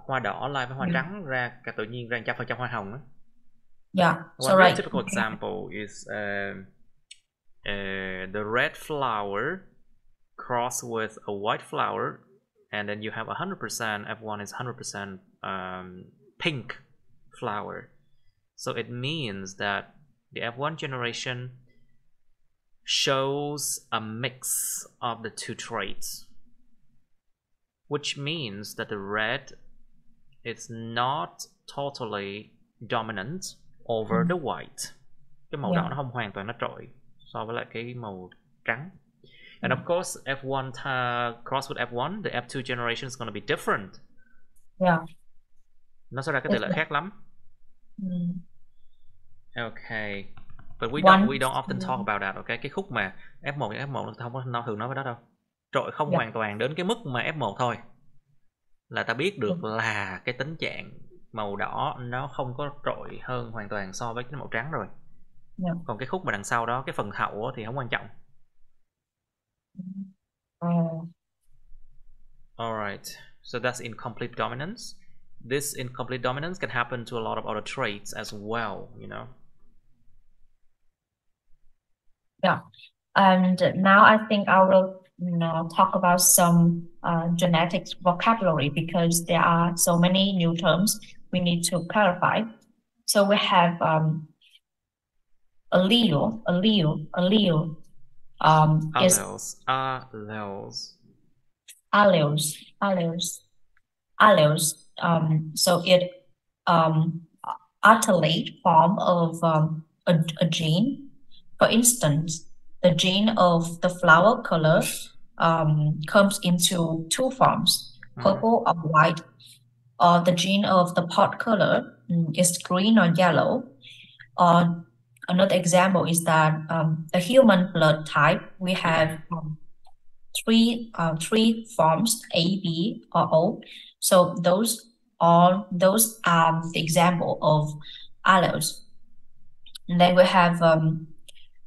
hoa đỏ lai với hoa mm. trắng ra cả tự nhiên ra một trăm phần trăm hoa hồng á. Yeah, so right. One typical example is uh, uh, the red flower crossed with a white flower, and then you have one hundred percent, F one is one hundred percent um, pink flower. So it means that the F one generation shows a mix of the two traits, which means that the red is not totally dominant over mm. the white. Cái màu yeah. đỏ nó không hoàn toàn nó trội so với lại cái màu trắng. And of course, F one uh, cross with F one, the F two generation is going to be different. Yeah. Nó sẽ ra cái tỷ lệ khác lắm. Mm. Okay. But we One. don't we don't often talk about that, okay? Cái khúc mà F one và F một nó không nó thường nói với đó đâu. Trội không yeah. hoàn toàn đến cái mức mà F one thôi. Là ta biết được yeah. là cái tính trạng màu đỏ nó không có trội hơn hoàn toàn so với cái màu trắng rồi. Yeah. Còn cái khúc mà đằng sau đó, cái phần hậu thì không quan trọng. Oh. All right, so that's incomplete dominance. This incomplete dominance can happen to a lot of other traits as well, you know. Yeah, and now I think I will you know, talk about some uh, genetic vocabulary because there are so many new terms we need to clarify. So we have um, allele, allele, allele. Um, alleles, alleles, alleles, alleles, alleles. Um, so it um, alternate form of um, a, a gene. For instance, the gene of the flower color um, comes into two forms, purple mm. or white, or the gene of the pod color um, is green or yellow, or another example is that um, the human blood type, we have um, three uh, three forms, A, B, or O. So those are, those are the example of alleles. And then we have um,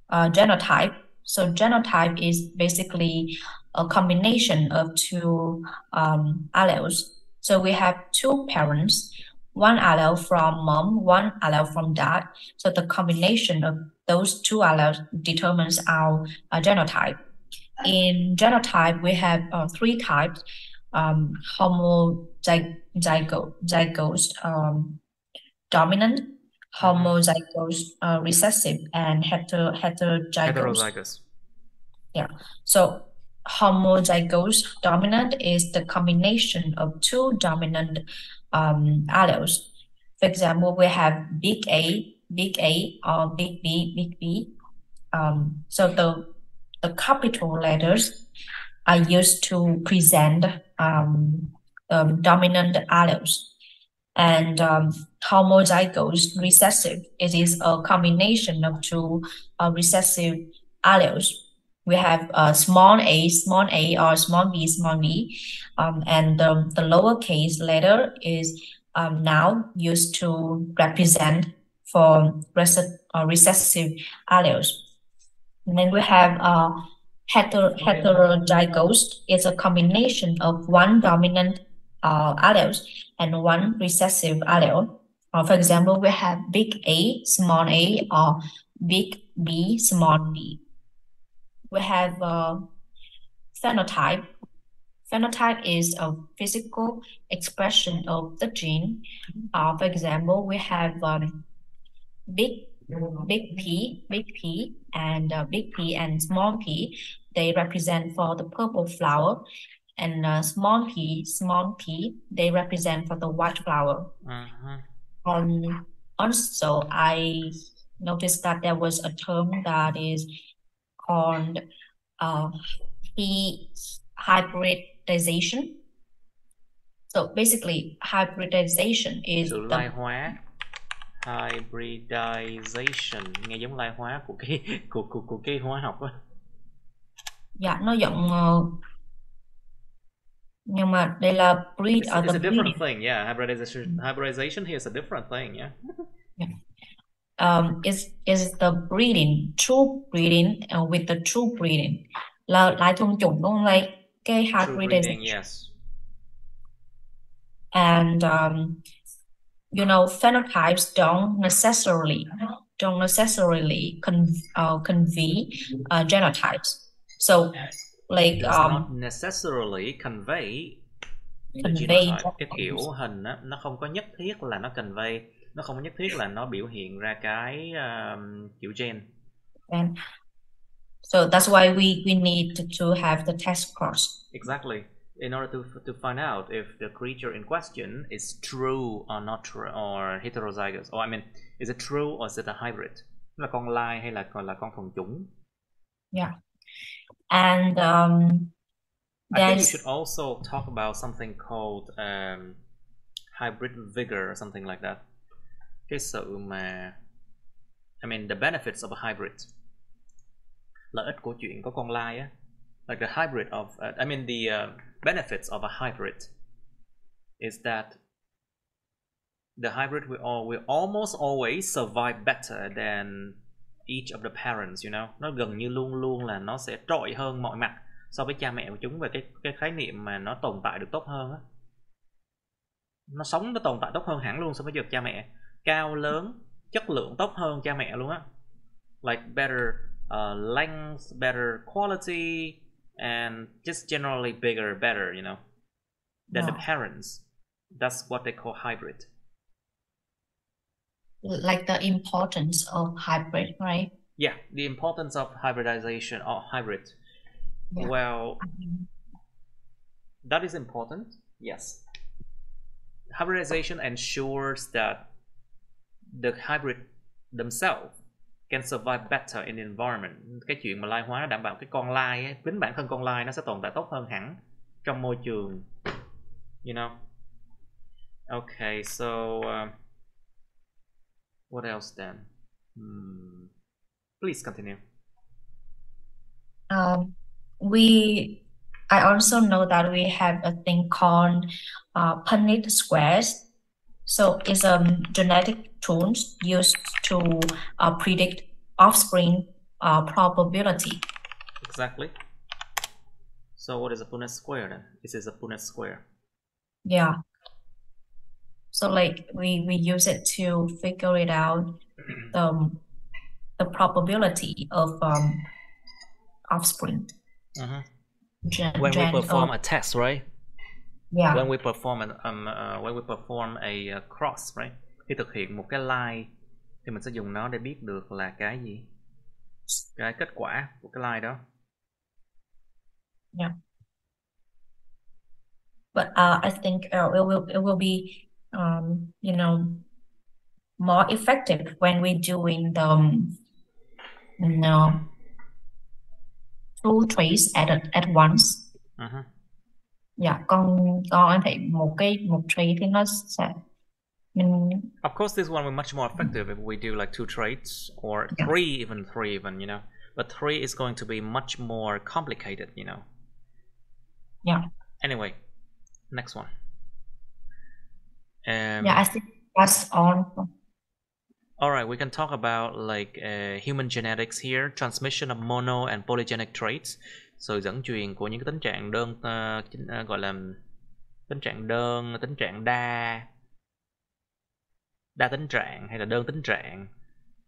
uh, genotype. So genotype is basically a combination of two um, alleles. So we have two parents, one allele from mom, one allele from dad. So the combination of those two alleles determines our uh, genotype. In genotype, we have uh, three types, um, homozygous, zygous, um, dominant, homozygous uh, recessive, and heter heterozygous. heterozygous. Yeah. So homozygous dominant is the combination of two dominant Um, alleles. For example, we have big A, big A, or big B, big B. Um, so the the capital letters are used to present um, um, dominant alleles. And um, homozygous recessive, it is a combination of two uh, recessive alleles. We have uh, small a, small a, or small b, small b. Um, and the, the lowercase letter is um, now used to represent for res uh, recessive alleles. And then we have uh, heter heterozygous. It's a combination of one dominant uh, allele and one recessive allele. Uh, for example, we have big A, small a, or big B, small b. We have uh, phenotype. Phenotype is a physical expression of the gene. Uh, for example, we have um, big, big P, big P, and uh, big P and small p. They represent for the purple flower, and uh, small p, small p. They represent for the white flower. Uh-huh. Um, also, I noticed that there was a term that is called uh, he hybridization. So basically, hybridization is the lai hóa. Hybridization nghe giống lai hóa của cái của của của cái hóa học á. Dạ, nó giọng uh, Nhưng mà đây là breed it's, it's a different thing, yeah. Hybridization, hybridization here is a different thing, yeah. yeah. Um, is is the breeding, true breeding, uh, with the true breeding, là lại thuần chủng đúng không? Like cái hybridization. Yes. And um, you know, phenotypes don't necessarily don't necessarily con uh, convey uh, genotypes. So, like does um, not necessarily convey. Convey cái kiểu hình đó, nó không có nhất thiết là nó convey. Nó không nhất thiết là nó biểu hiện ra cái um, kiểu gen. And so that's why we we need to, to have the test cross. Exactly, in order to to find out if the creature in question is true or not true, or heterozygous, or I mean, is it true or is it a hybrid? Là con lai hay là còn là con thuần chủng? Yeah, and um, I think we should also talk about something called um, hybrid vigor or something like that. Cái sự mà I mean the benefits of a hybrid, lợi ích của chuyện có con lai á, like the hybrid of uh, I mean the uh, benefits of a hybrid is that the hybrid will all will almost always survive better than each of the parents, you know, nó gần như luôn luôn là nó sẽ trội hơn mọi mặt so với cha mẹ của chúng về cái cái khái niệm mà nó tồn tại được tốt hơn á, nó sống nó tồn tại tốt hơn hẳn luôn so với việc cha mẹ. Cao lớn, chất lượng tốt hơn cha mẹ luôn á. Like better uh, length, better quality, and just generally bigger, better, you know, than no. the parents. That's what they call hybrid. Like the importance of hybrid, right? Yeah, the importance of hybridization or hybrid. Yeah. Well, that is important, yes. Hybridization ensures that the hybrid themselves can survive better in the environment. Cái chuyện mà lai hóa đảm bảo cái con lai ấy, chính bản thân con lai nó sẽ tồn tại tốt hơn hẳn trong môi trường, you know. Okay, so uh, what else then? Hmm. Please continue. Um, we, I also know that we have a thing called uh, Punnett squares. So it's a um, genetic tool used to uh, predict offspring uh, probability. Exactly. So what is a Punnett square then? This is a Punnett square. Yeah. So like we, we use it to figure it out the, the probability of um, offspring. Mm-hmm. gen, when gen we perform a test, right? Yeah. When we perform an, um, uh, when we perform a uh, cross, right? Khi thực hiện một cái line thì mình sẽ dùng nó để biết được là cái gì, cái kết quả của cái line đó. Yeah. But uh, I think uh, it will it will be um, you know, more effective when we doing the um, you know, two traits at at once. Uh-huh. Yeah, con con anh thấy một cái một trait thì nó sẽ mình. Of course, this one will be much more effective if we do like two traits or yeah. three, even three, even you know. But three is going to be much more complicated, you know. Yeah. Anyway, next one. Um, yeah, I think that's all. All right, we can talk about like uh, human genetics here, transmission of mono and polygenic traits. Sự dẫn truyền của những cái tính trạng đơn uh, chính, uh, gọi là tính trạng đơn, tính trạng đa đa tính trạng hay là đơn tính trạng,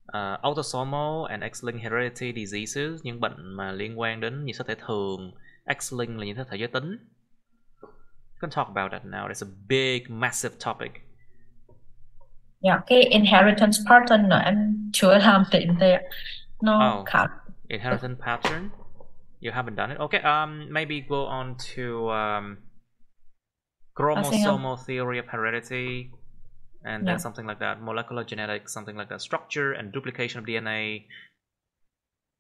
uh, autosomal and X-linked heredity diseases, những bệnh mà liên quan đến nhiễm sắc thể thường, X-linked là nhiễm sắc thể giới tính. We can talk about that now. It's a big, massive topic. Yeah, cái inheritance pattern nữa em chưa làm đến đây, nó oh, khá. Inheritance pattern. You haven't done it? Okay, um, maybe go on to um, chromosomal theory of heredity and yeah. then something like that, molecular genetics, something like that, structure and duplication of D N A,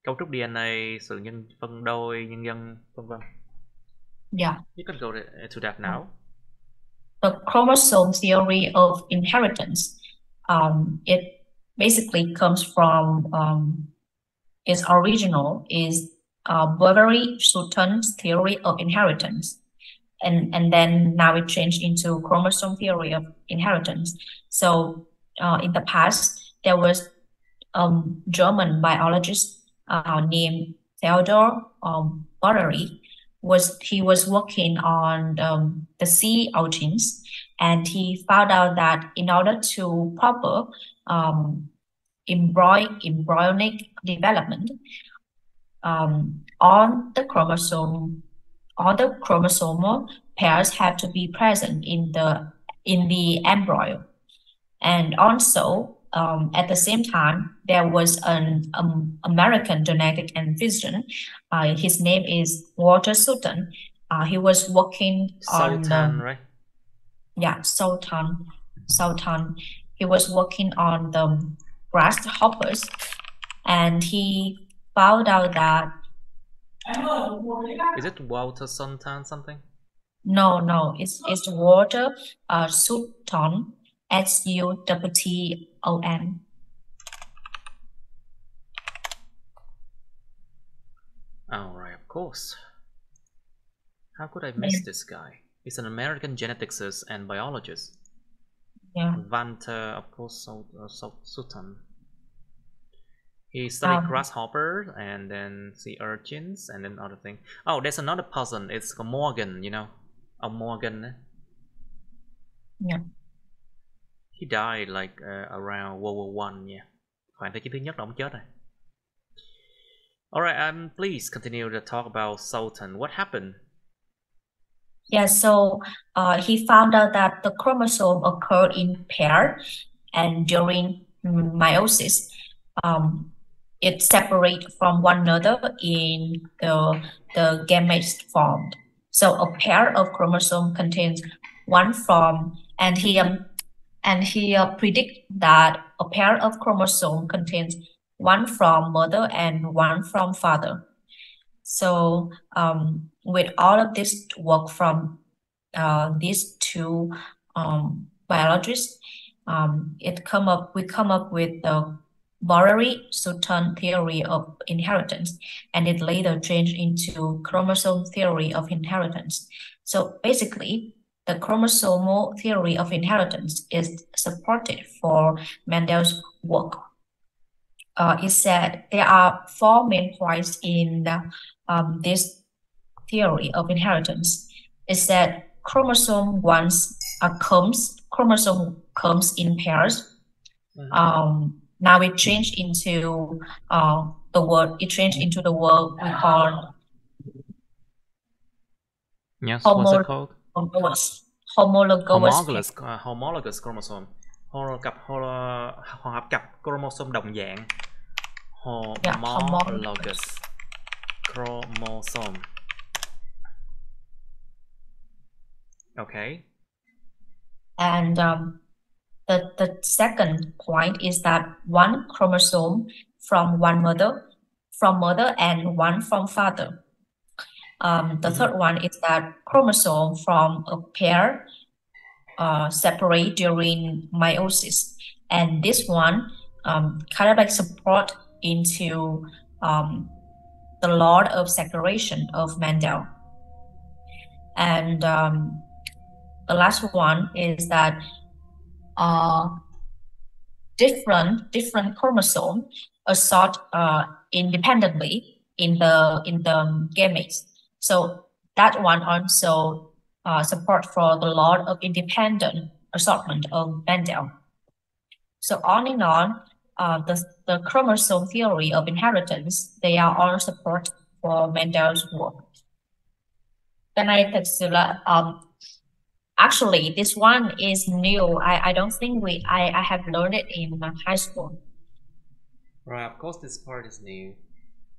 cấu trúc D N A, sự nhân phân đôi, nhân dân, vân vân. Yeah. You can go to, to that now. The chromosome theory of inheritance, um, it basically comes from, um, its original is Uh, Boveri-Sutton's theory of inheritance, and and then now it changed into chromosome theory of inheritance. So uh, in the past, there was a um, German biologist uh, named Theodor um, Boveri. Was he was working on um, the sea oceans, and he found out that in order to proper um, embry embryonic development um, on the chromosome, all the chromosomal pairs have to be present in the in the embryo, and also um, at the same time there was an um, American genetic and physician. Uh, his name is Walter Sutton. Uh, he was working on Sutton, the, right? Yeah, Sutton, Sutton. He was working on the grasshoppers, and he found out that. Is it Walter Sutton something? No, no, it's it's Walter uh, Sutton, S U T T O N. All right, of course. How could I miss yeah. this guy? He's an American geneticist and biologist. Yeah. Walter, of course, Sutton. He studied um, grasshoppers and then sea urchins and then other things. Oh, there's another person. It's Morgan, you know, a Morgan. Yeah. He died like uh, around World War One. Yeah. Khoảng thế chiến thứ nhất là ông chết rồi. All right, um, please continue to talk about Sutton. What happened? Yeah, so uh, he found out that the chromosome occurred in pair, and during meiosis, um, it separates from one another in the the gametes formed. So a pair of chromosome contains one form, and he um, and he uh, predict that a pair of chromosome contains one from mother and one from father. So um, with all of this work from uh, these two um, biologists, um, it come up. We come up with the Boveri-Sutton theory of inheritance, and it later changed into chromosome theory of inheritance. So basically, the chromosomal theory of inheritance is supported for Mendel's work. Uh, it said there are four main points in the, um, this theory of inheritance. It said chromosome ones are comes, chromosome comes in pairs. Mm-hmm. um, now it changed into uh, the word, it changed into the word we call yes, homo what's it called? Homologous, homologous, homologous, uh, homologous chromosome. Holo cặp holo hợp cặp chromosome đồng dạng. Homologous chromosome. Okay. And um, the the second point is that one chromosome from one mother, from mother and one from father. Um, the mm-hmm. third one is that chromosome from a pair Uh, separate during meiosis, and this one um, kind of like support into um, the law of separation of Mendel. And um, the last one is that uh, different different chromosome are sought uh, independently in the in the gametes. So that one also. Uh, support for the law of independent assortment of Mendel. So on and on, uh, the, the chromosome theory of inheritance, they are all support for Mendel's work. Um, actually, this one is new. I, I don't think we I, I have learned it in high school. Right, of course this part is new.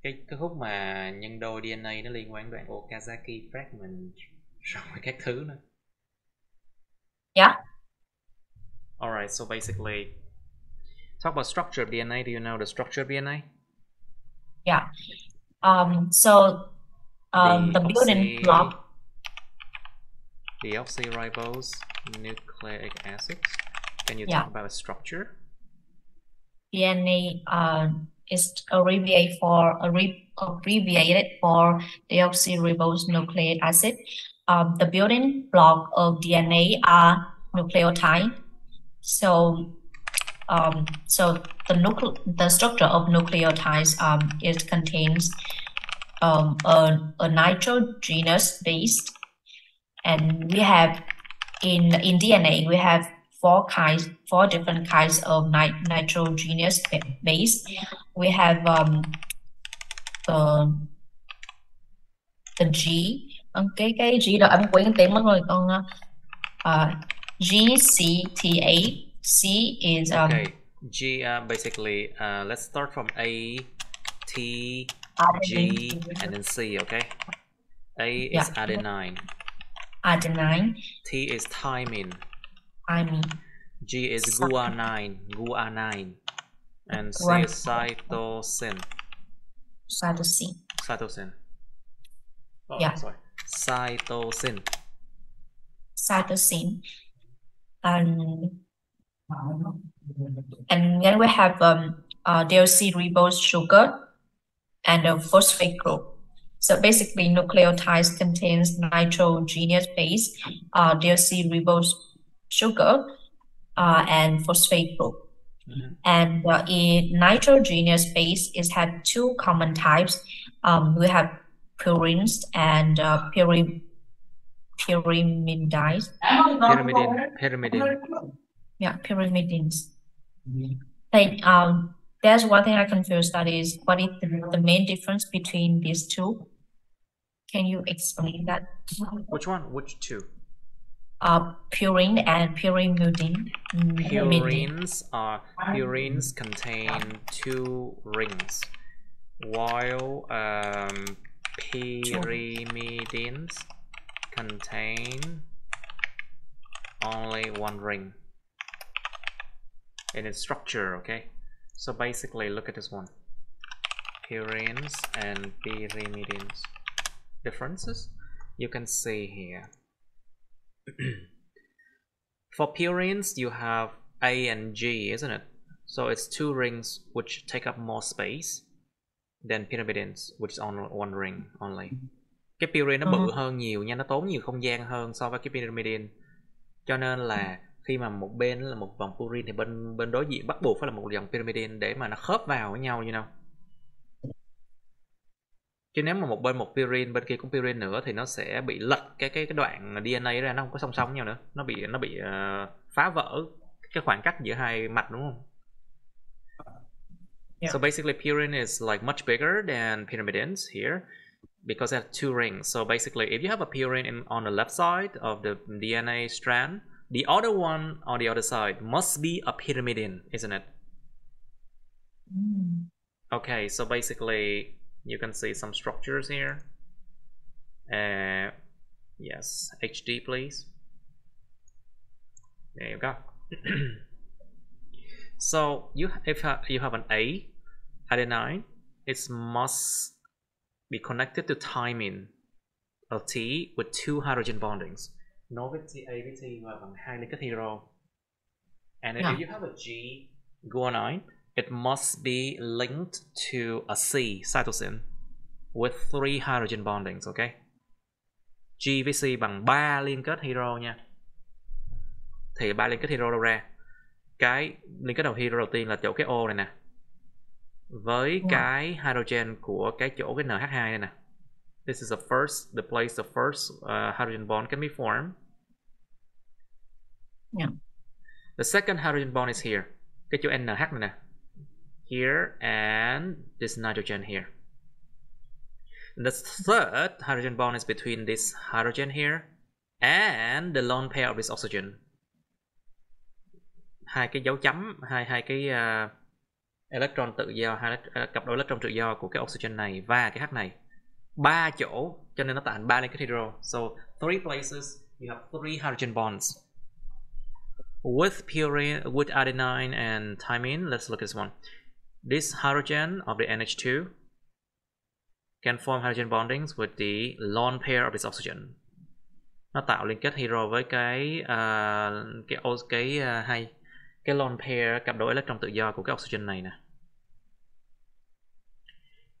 Cái, cái khúc mà nhân đôi đê en a nó liên quan đoạn Okazaki fragment. Yeah. All right. So basically, talk about structure of D N A. Do you know the structure of D N A? Yeah. Um. So, um, the, the building block. Deoxyribose nucleic acids. Can you yeah. talk about a structure? D N A uh, is abbreviated for abbreviated for deoxyribose nucleic acid. um, the building block of D N A are nucleotide. So, um, so the nucle the structure of nucleotides um, it contains um, a, a nitrogenous base, and we have in in D N A we have four kinds, four different kinds of nit nitrogenous base. We have um, the the G, cái cái G đó em quên tên mất rồi con. Uh, G, C, T, A. C is um, okay. G uh, basically uh, let's start from A, T, G, and then C. Okay. A yeah. is adenine. Adenine. T is thymine. Thymine. G is guanine. Guanine. And C is cytosine. Cytosine. Cytosine. Oh, yeah. Sorry. Cytosine. Cytosine. And and then we have um uh, deoxyribose sugar and a phosphate group. So basically, nucleotides contains nitrogenous base, uh, deoxyribose sugar, uh, and phosphate group. Mm-hmm. And uh, in nitrogenous base, it has two common types. Um, we have purines and uh, pyri pyrimidines. Pyrimidine. Pyrimidine. Yeah, pyrimidines. Mm-hmm. They, um, there's one thing I confused, that is, what is the, the main difference between these two? Can you explain that? Which one? Which two? Uh, purine and pyrimidine. Purines are purines contain two rings, while um, pyrimidines contain only one ring in its structure, okay? So basically, look at this one. Purines and pyrimidines. Differences? You can see here. For purines, you have A and G, isn't it? So it's two rings which take up more space than pyrimidines, which is on one ring only. Cái purine nó bự hơn nhiều nha, nó tốn nhiều không gian hơn so với cái pyrimidine. Cho nên là khi mà một bên là một vòng purine thì bên bên đối diện bắt buộc phải là một dòng pyrimidine để mà nó khớp vào với nhau như nào. Chứ nếu mà một bên một purine bên kia cũng purine nữa thì nó sẽ bị lệch cái cái cái đoạn D N A ra, nó không có song song nhau nữa, nó bị nó bị uh, phá vỡ cái khoảng cách giữa hai mạch, đúng không? Yeah. So basically purine is like much bigger than pyrimidines here because it has two rings. So basically if you have a purine in, on the left side of the D N A strand, the other one on the other side must be a pyrimidine, isn't it? Mm. Okay, so basically you can see some structures here. Uh, yes, H D please. There you go. So you if you have an A, adenine, it must be connected to thymine, a T with two hydrogen bondings. No with T, A with T và bằng hai liên kết hydro. And yeah. if you have a G, guanine, it must be linked to a C, cytosine, with three hydrogen bondings, okay? G với C bằng ba liên kết hydro nha. Thì ba liên kết hydro đâu ra? Cái liên kết đầu hydro đầu tiên là chỗ cái O này nè. Với yeah. cái hydrogen của cái chỗ cái N H hai này nè. This is the first, the place the first uh, hydrogen bond can be formed. Yeah. The second hydrogen bond is here. Cái chỗ N H này nè. Here and this nitrogen here. And the third hydrogen bond is between this hydrogen here and the lone pair of this oxygen. Hai cái dấu chấm, hai hai cái uh, electron tự do, hai uh, cặp đôi electron tự do của cái oxygen này và cái H này. Ba chỗ cho nên nó tạo thành ba liên kết hydro. So three places you have three hydrogen bonds. With purine, with adenine and thymine, let's look at this one. This hydrogen of the N H two can form hydrogen bondings with the lone pair of this oxygen. Nó tạo liên kết hydro với cái uh, cái cái uh, hay cái lone pair, cặp đôi electron tự do của cái oxygen này nè.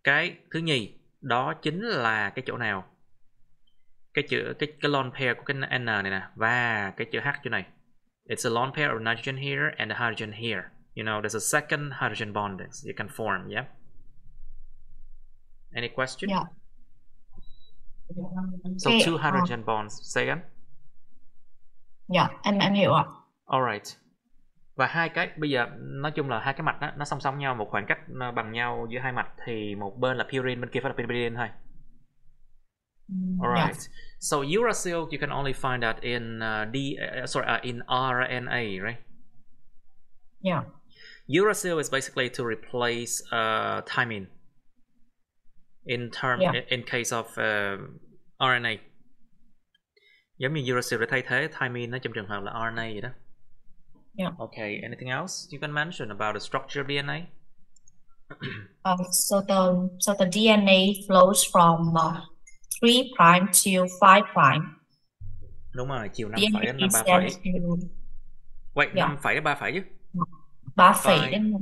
Cái thứ nhì đó chính là cái chỗ nào? cái chữ cái cái lone pair của cái n này nè và cái chữ h chỗ này. It's a lone pair of nitrogen here and a hydrogen here. You know, there's a second hydrogen bond that you can form. Yeah. Any question? Yeah. So okay. Two hydrogen uh, bonds. Say again. Yeah, em em hiểu ạ. Alright. Và hai cái bây giờ nói chung là hai cái mạch đó, nó song song nhau một khoảng cách bằng nhau giữa hai mạch thì một bên là purine bên kia phải là pyrimidine thôi. Alright. Yeah. So uracil you can only find that in uh, D uh, sorry uh, in R N A, right? Yeah. Uracil is basically to replace uh, thymine in term yeah. in case of uh, R N A. Giống như uracil để thay thế thymine nó trong trường hợp là R N A vậy đó. Yeah. Okay, anything else you can mention about the structure of D N A? um, so the so the D N A flows from uh, three prime to five prime. Đúng rồi, chiều năm phẩy đến ba phẩy. Wait, năm phẩy đến ba phẩy chứ? Ba phẩy đến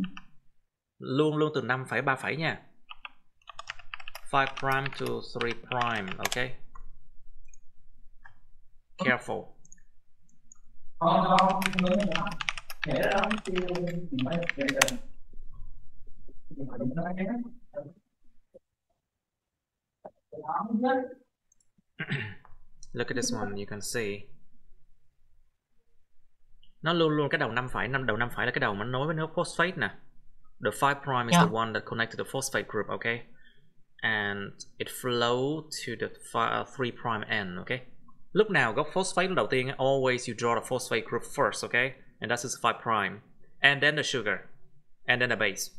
luôn luôn từ năm phẩy ba phẩy nha. Five prime to three prime, okay. Careful. Look at this one, you can see. Nó luôn luôn cái đầu năm phẩy, năm đầu năm phẩy là cái đầu mà nó nối với nước phosphate nè. The five prime is yeah. the one that connects to the phosphate group, okay? And it flow to the five, three prime end, okay? Lúc nào góc phosphate đầu tiên, always you draw the phosphate group first, okay? And that's the five prime. And then the sugar. And then the base.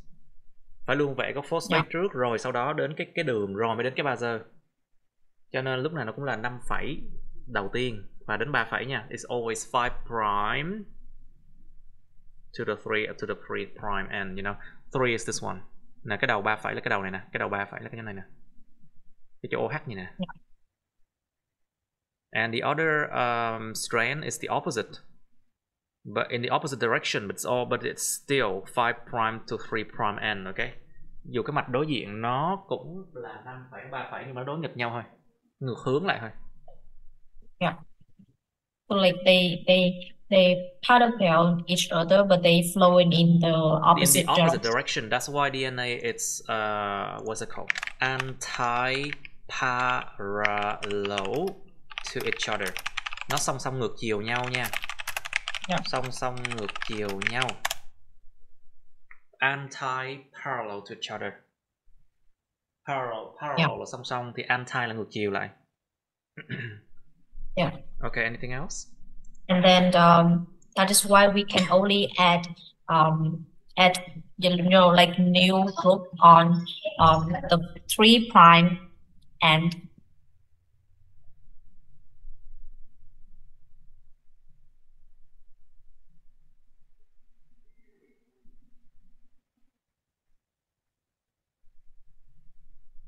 Phải luôn vẽ góc phosphate yeah. trước, rồi sau đó đến cái cái đường, rồi mới đến cái bazơ. Cho nên lúc này nó cũng là năm phẩy đầu tiên và đến ba phẩy nha. It's always five prime to the three to the three prime end, you know. Three is this one. Nè, cái đầu ba phẩy là cái đầu này nè, cái đầu ba phẩy là cái này nè. Cái chỗ O H như nè. Yeah. And the other um, strand is the opposite, but in the opposite direction. But it's all, but it's still five prime to three prime end. Okay. Dù cái mạch đối diện nó cũng là năm phẩy ba phẩy nhưng mà nó đối nghịch nhau thôi, ngược hướng lại thôi. Yeah. So like they they they parallel each other, but they flow in in the opposite, in the opposite direction. direction. That's why D N A it's uh what's it called? Anti-parallel to each other. Nó song song ngược chiều nhau nha. Yeah. Song song ngược chiều nhau. Anti-parallel to each other. Parallel, parallel yeah. là song song thì anti là ngược chiều lại. Yeah. Okay, anything else? And then um, that is why we can only add um add you know like new group on um the three prime and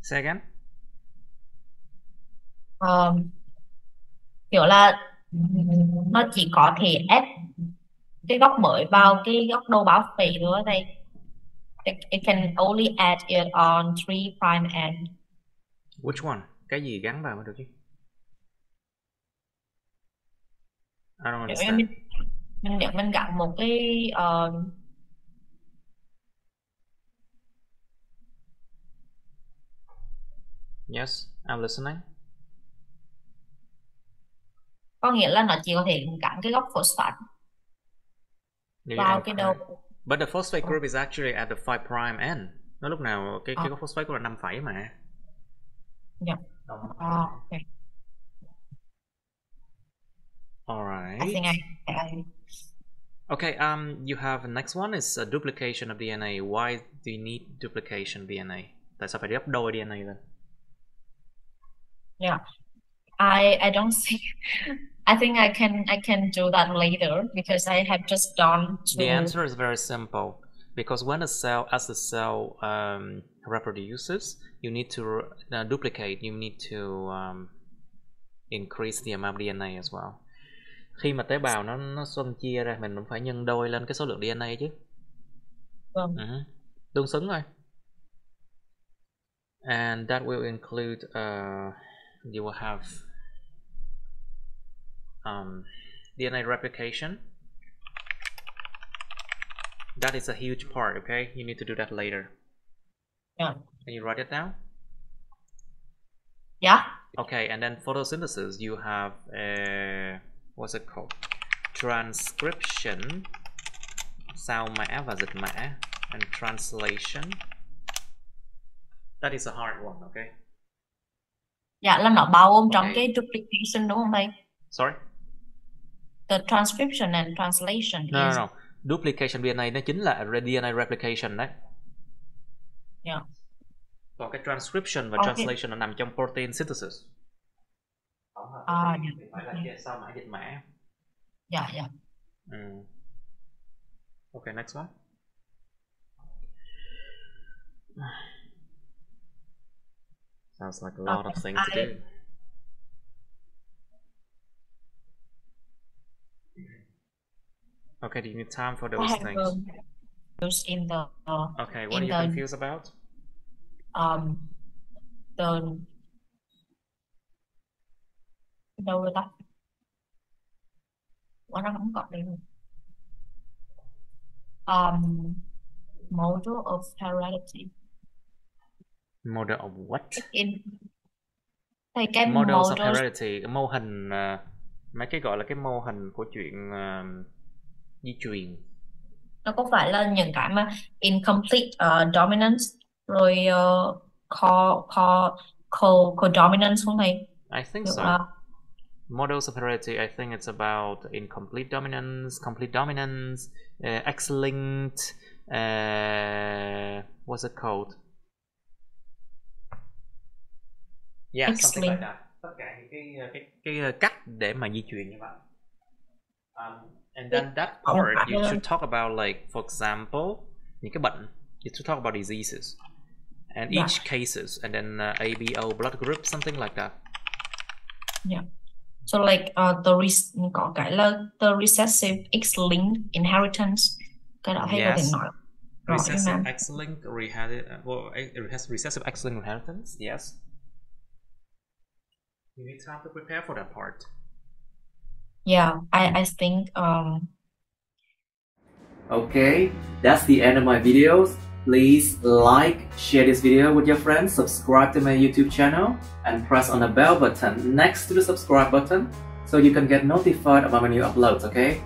say again. Um, kiểu là nó chỉ có thể add cái góc mới vào cái góc đầu báo phẩy nữa này. It, it can only add it on three prime end. Which one? Cái gì gắn vào mới được chứ? I don't understand. Mình, mình, mình, mình gắn một cái uh, yes, I'm listening. Có nghĩa là nó chỉ có thể gắn cái góc phosphate vào cái đầu. But the phosphate group is actually at the five prime end. Nó lúc nào cái cái góc phosphate cũng là năm phẩy mà. Yeah. Oh, okay. Alright. I think I, I... Okay. Um, you have the next one is a duplication of D N A. Why do you need duplication D N A? Tại sao phải gấp đôi D N A lên? Yeah, I I don't think I think I can I can do that later because I have just done. Two... The answer is very simple because when a cell as the cell um, reproduces, you need to uh, duplicate. You need to um, increase the amount of D N A as well. Khi mà tế bào nó nó phân chia ra, mình cũng phải nhân đôi lên cái số lượng D N A chứ. Vâng. Uh-huh. Tương xứng thôi. And that will include. Uh, You will have um, D N A replication. That is a huge part, okay? You need to do that later. Yeah. Can you write it down? Yeah. Okay, and then photosynthesis, you have a, what's it called? Transcription, sao mã và dịch mã, and translation. That is a hard one, okay? Dạ, là nó bao gồm trong cái duplication đúng không thầy? Sorry? The transcription and translation. No, is... no, no. Duplication D N A nó chính là D N A replication đấy. Yeah. Còn cái transcription và okay. translation nó nằm trong protein synthesis. À, dạ. Phải là sao mã dịch mã. Dạ, dạ. Okay, next one. Sounds like a lot okay. of things I... to do. Okay, do you need time for those I things? Um, those in the uh, okay, what in are you the, confused about? Um, the đâu rồi ta? Ủa nó không gọi đây luôn. Um, model of heredity. Model of what? In thầy cái models model... of heredity, cái mô hình uh, mấy cái gọi là cái mô hình của chuyện. Uh, di truyền nó có phải là những cái mà incomplete uh, dominance rồi uh, co co co codominance không thầy? I think so. Uh, Models of heredity, I think it's about incomplete dominance, complete dominance, uh, X-linked, uh, what's it called? Yeah, something like that. Tất cả những cái cái cái cách để mà di truyền như vậy. Um, And then that part you should talk about, like for example, những cái bệnh, you should talk about diseases and yeah. each cases, and then uh, A B O blood group, something like that. Yeah. So like uh, the có cái là the recessive X-linked inheritance. Cái đó hay yes. có thể nói. Recessive X-linked inheritance. Well, it has recessive X-linked inheritance. Yes. You need time to prepare for that part. Yeah, I, I think, um... okay, that's the end of my videos. Please like, share this video with your friends, subscribe to my YouTube channel, and press on the bell button next to the subscribe button so you can get notified about my new uploads, okay?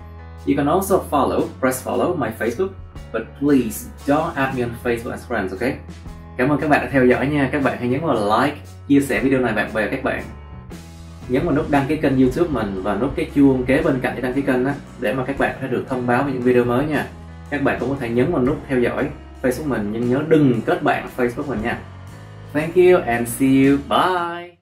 You can also follow, press follow my Facebook, but please don't add me on Facebook as friends, okay? Cảm ơn các bạn đã theo dõi nha, các bạn hãy nhấn vào like, chia sẻ video này bạn bè các bạn. Nhấn vào nút đăng ký kênh YouTube mình và nút cái chuông kế bên cạnh để đăng ký kênh đó, để mà các bạn sẽ được thông báo về những video mới nha. Các bạn cũng có thể nhấn vào nút theo dõi Facebook mình, nhưng nhớ đừng kết bạn Facebook mình nha. Thank you and see you. Bye!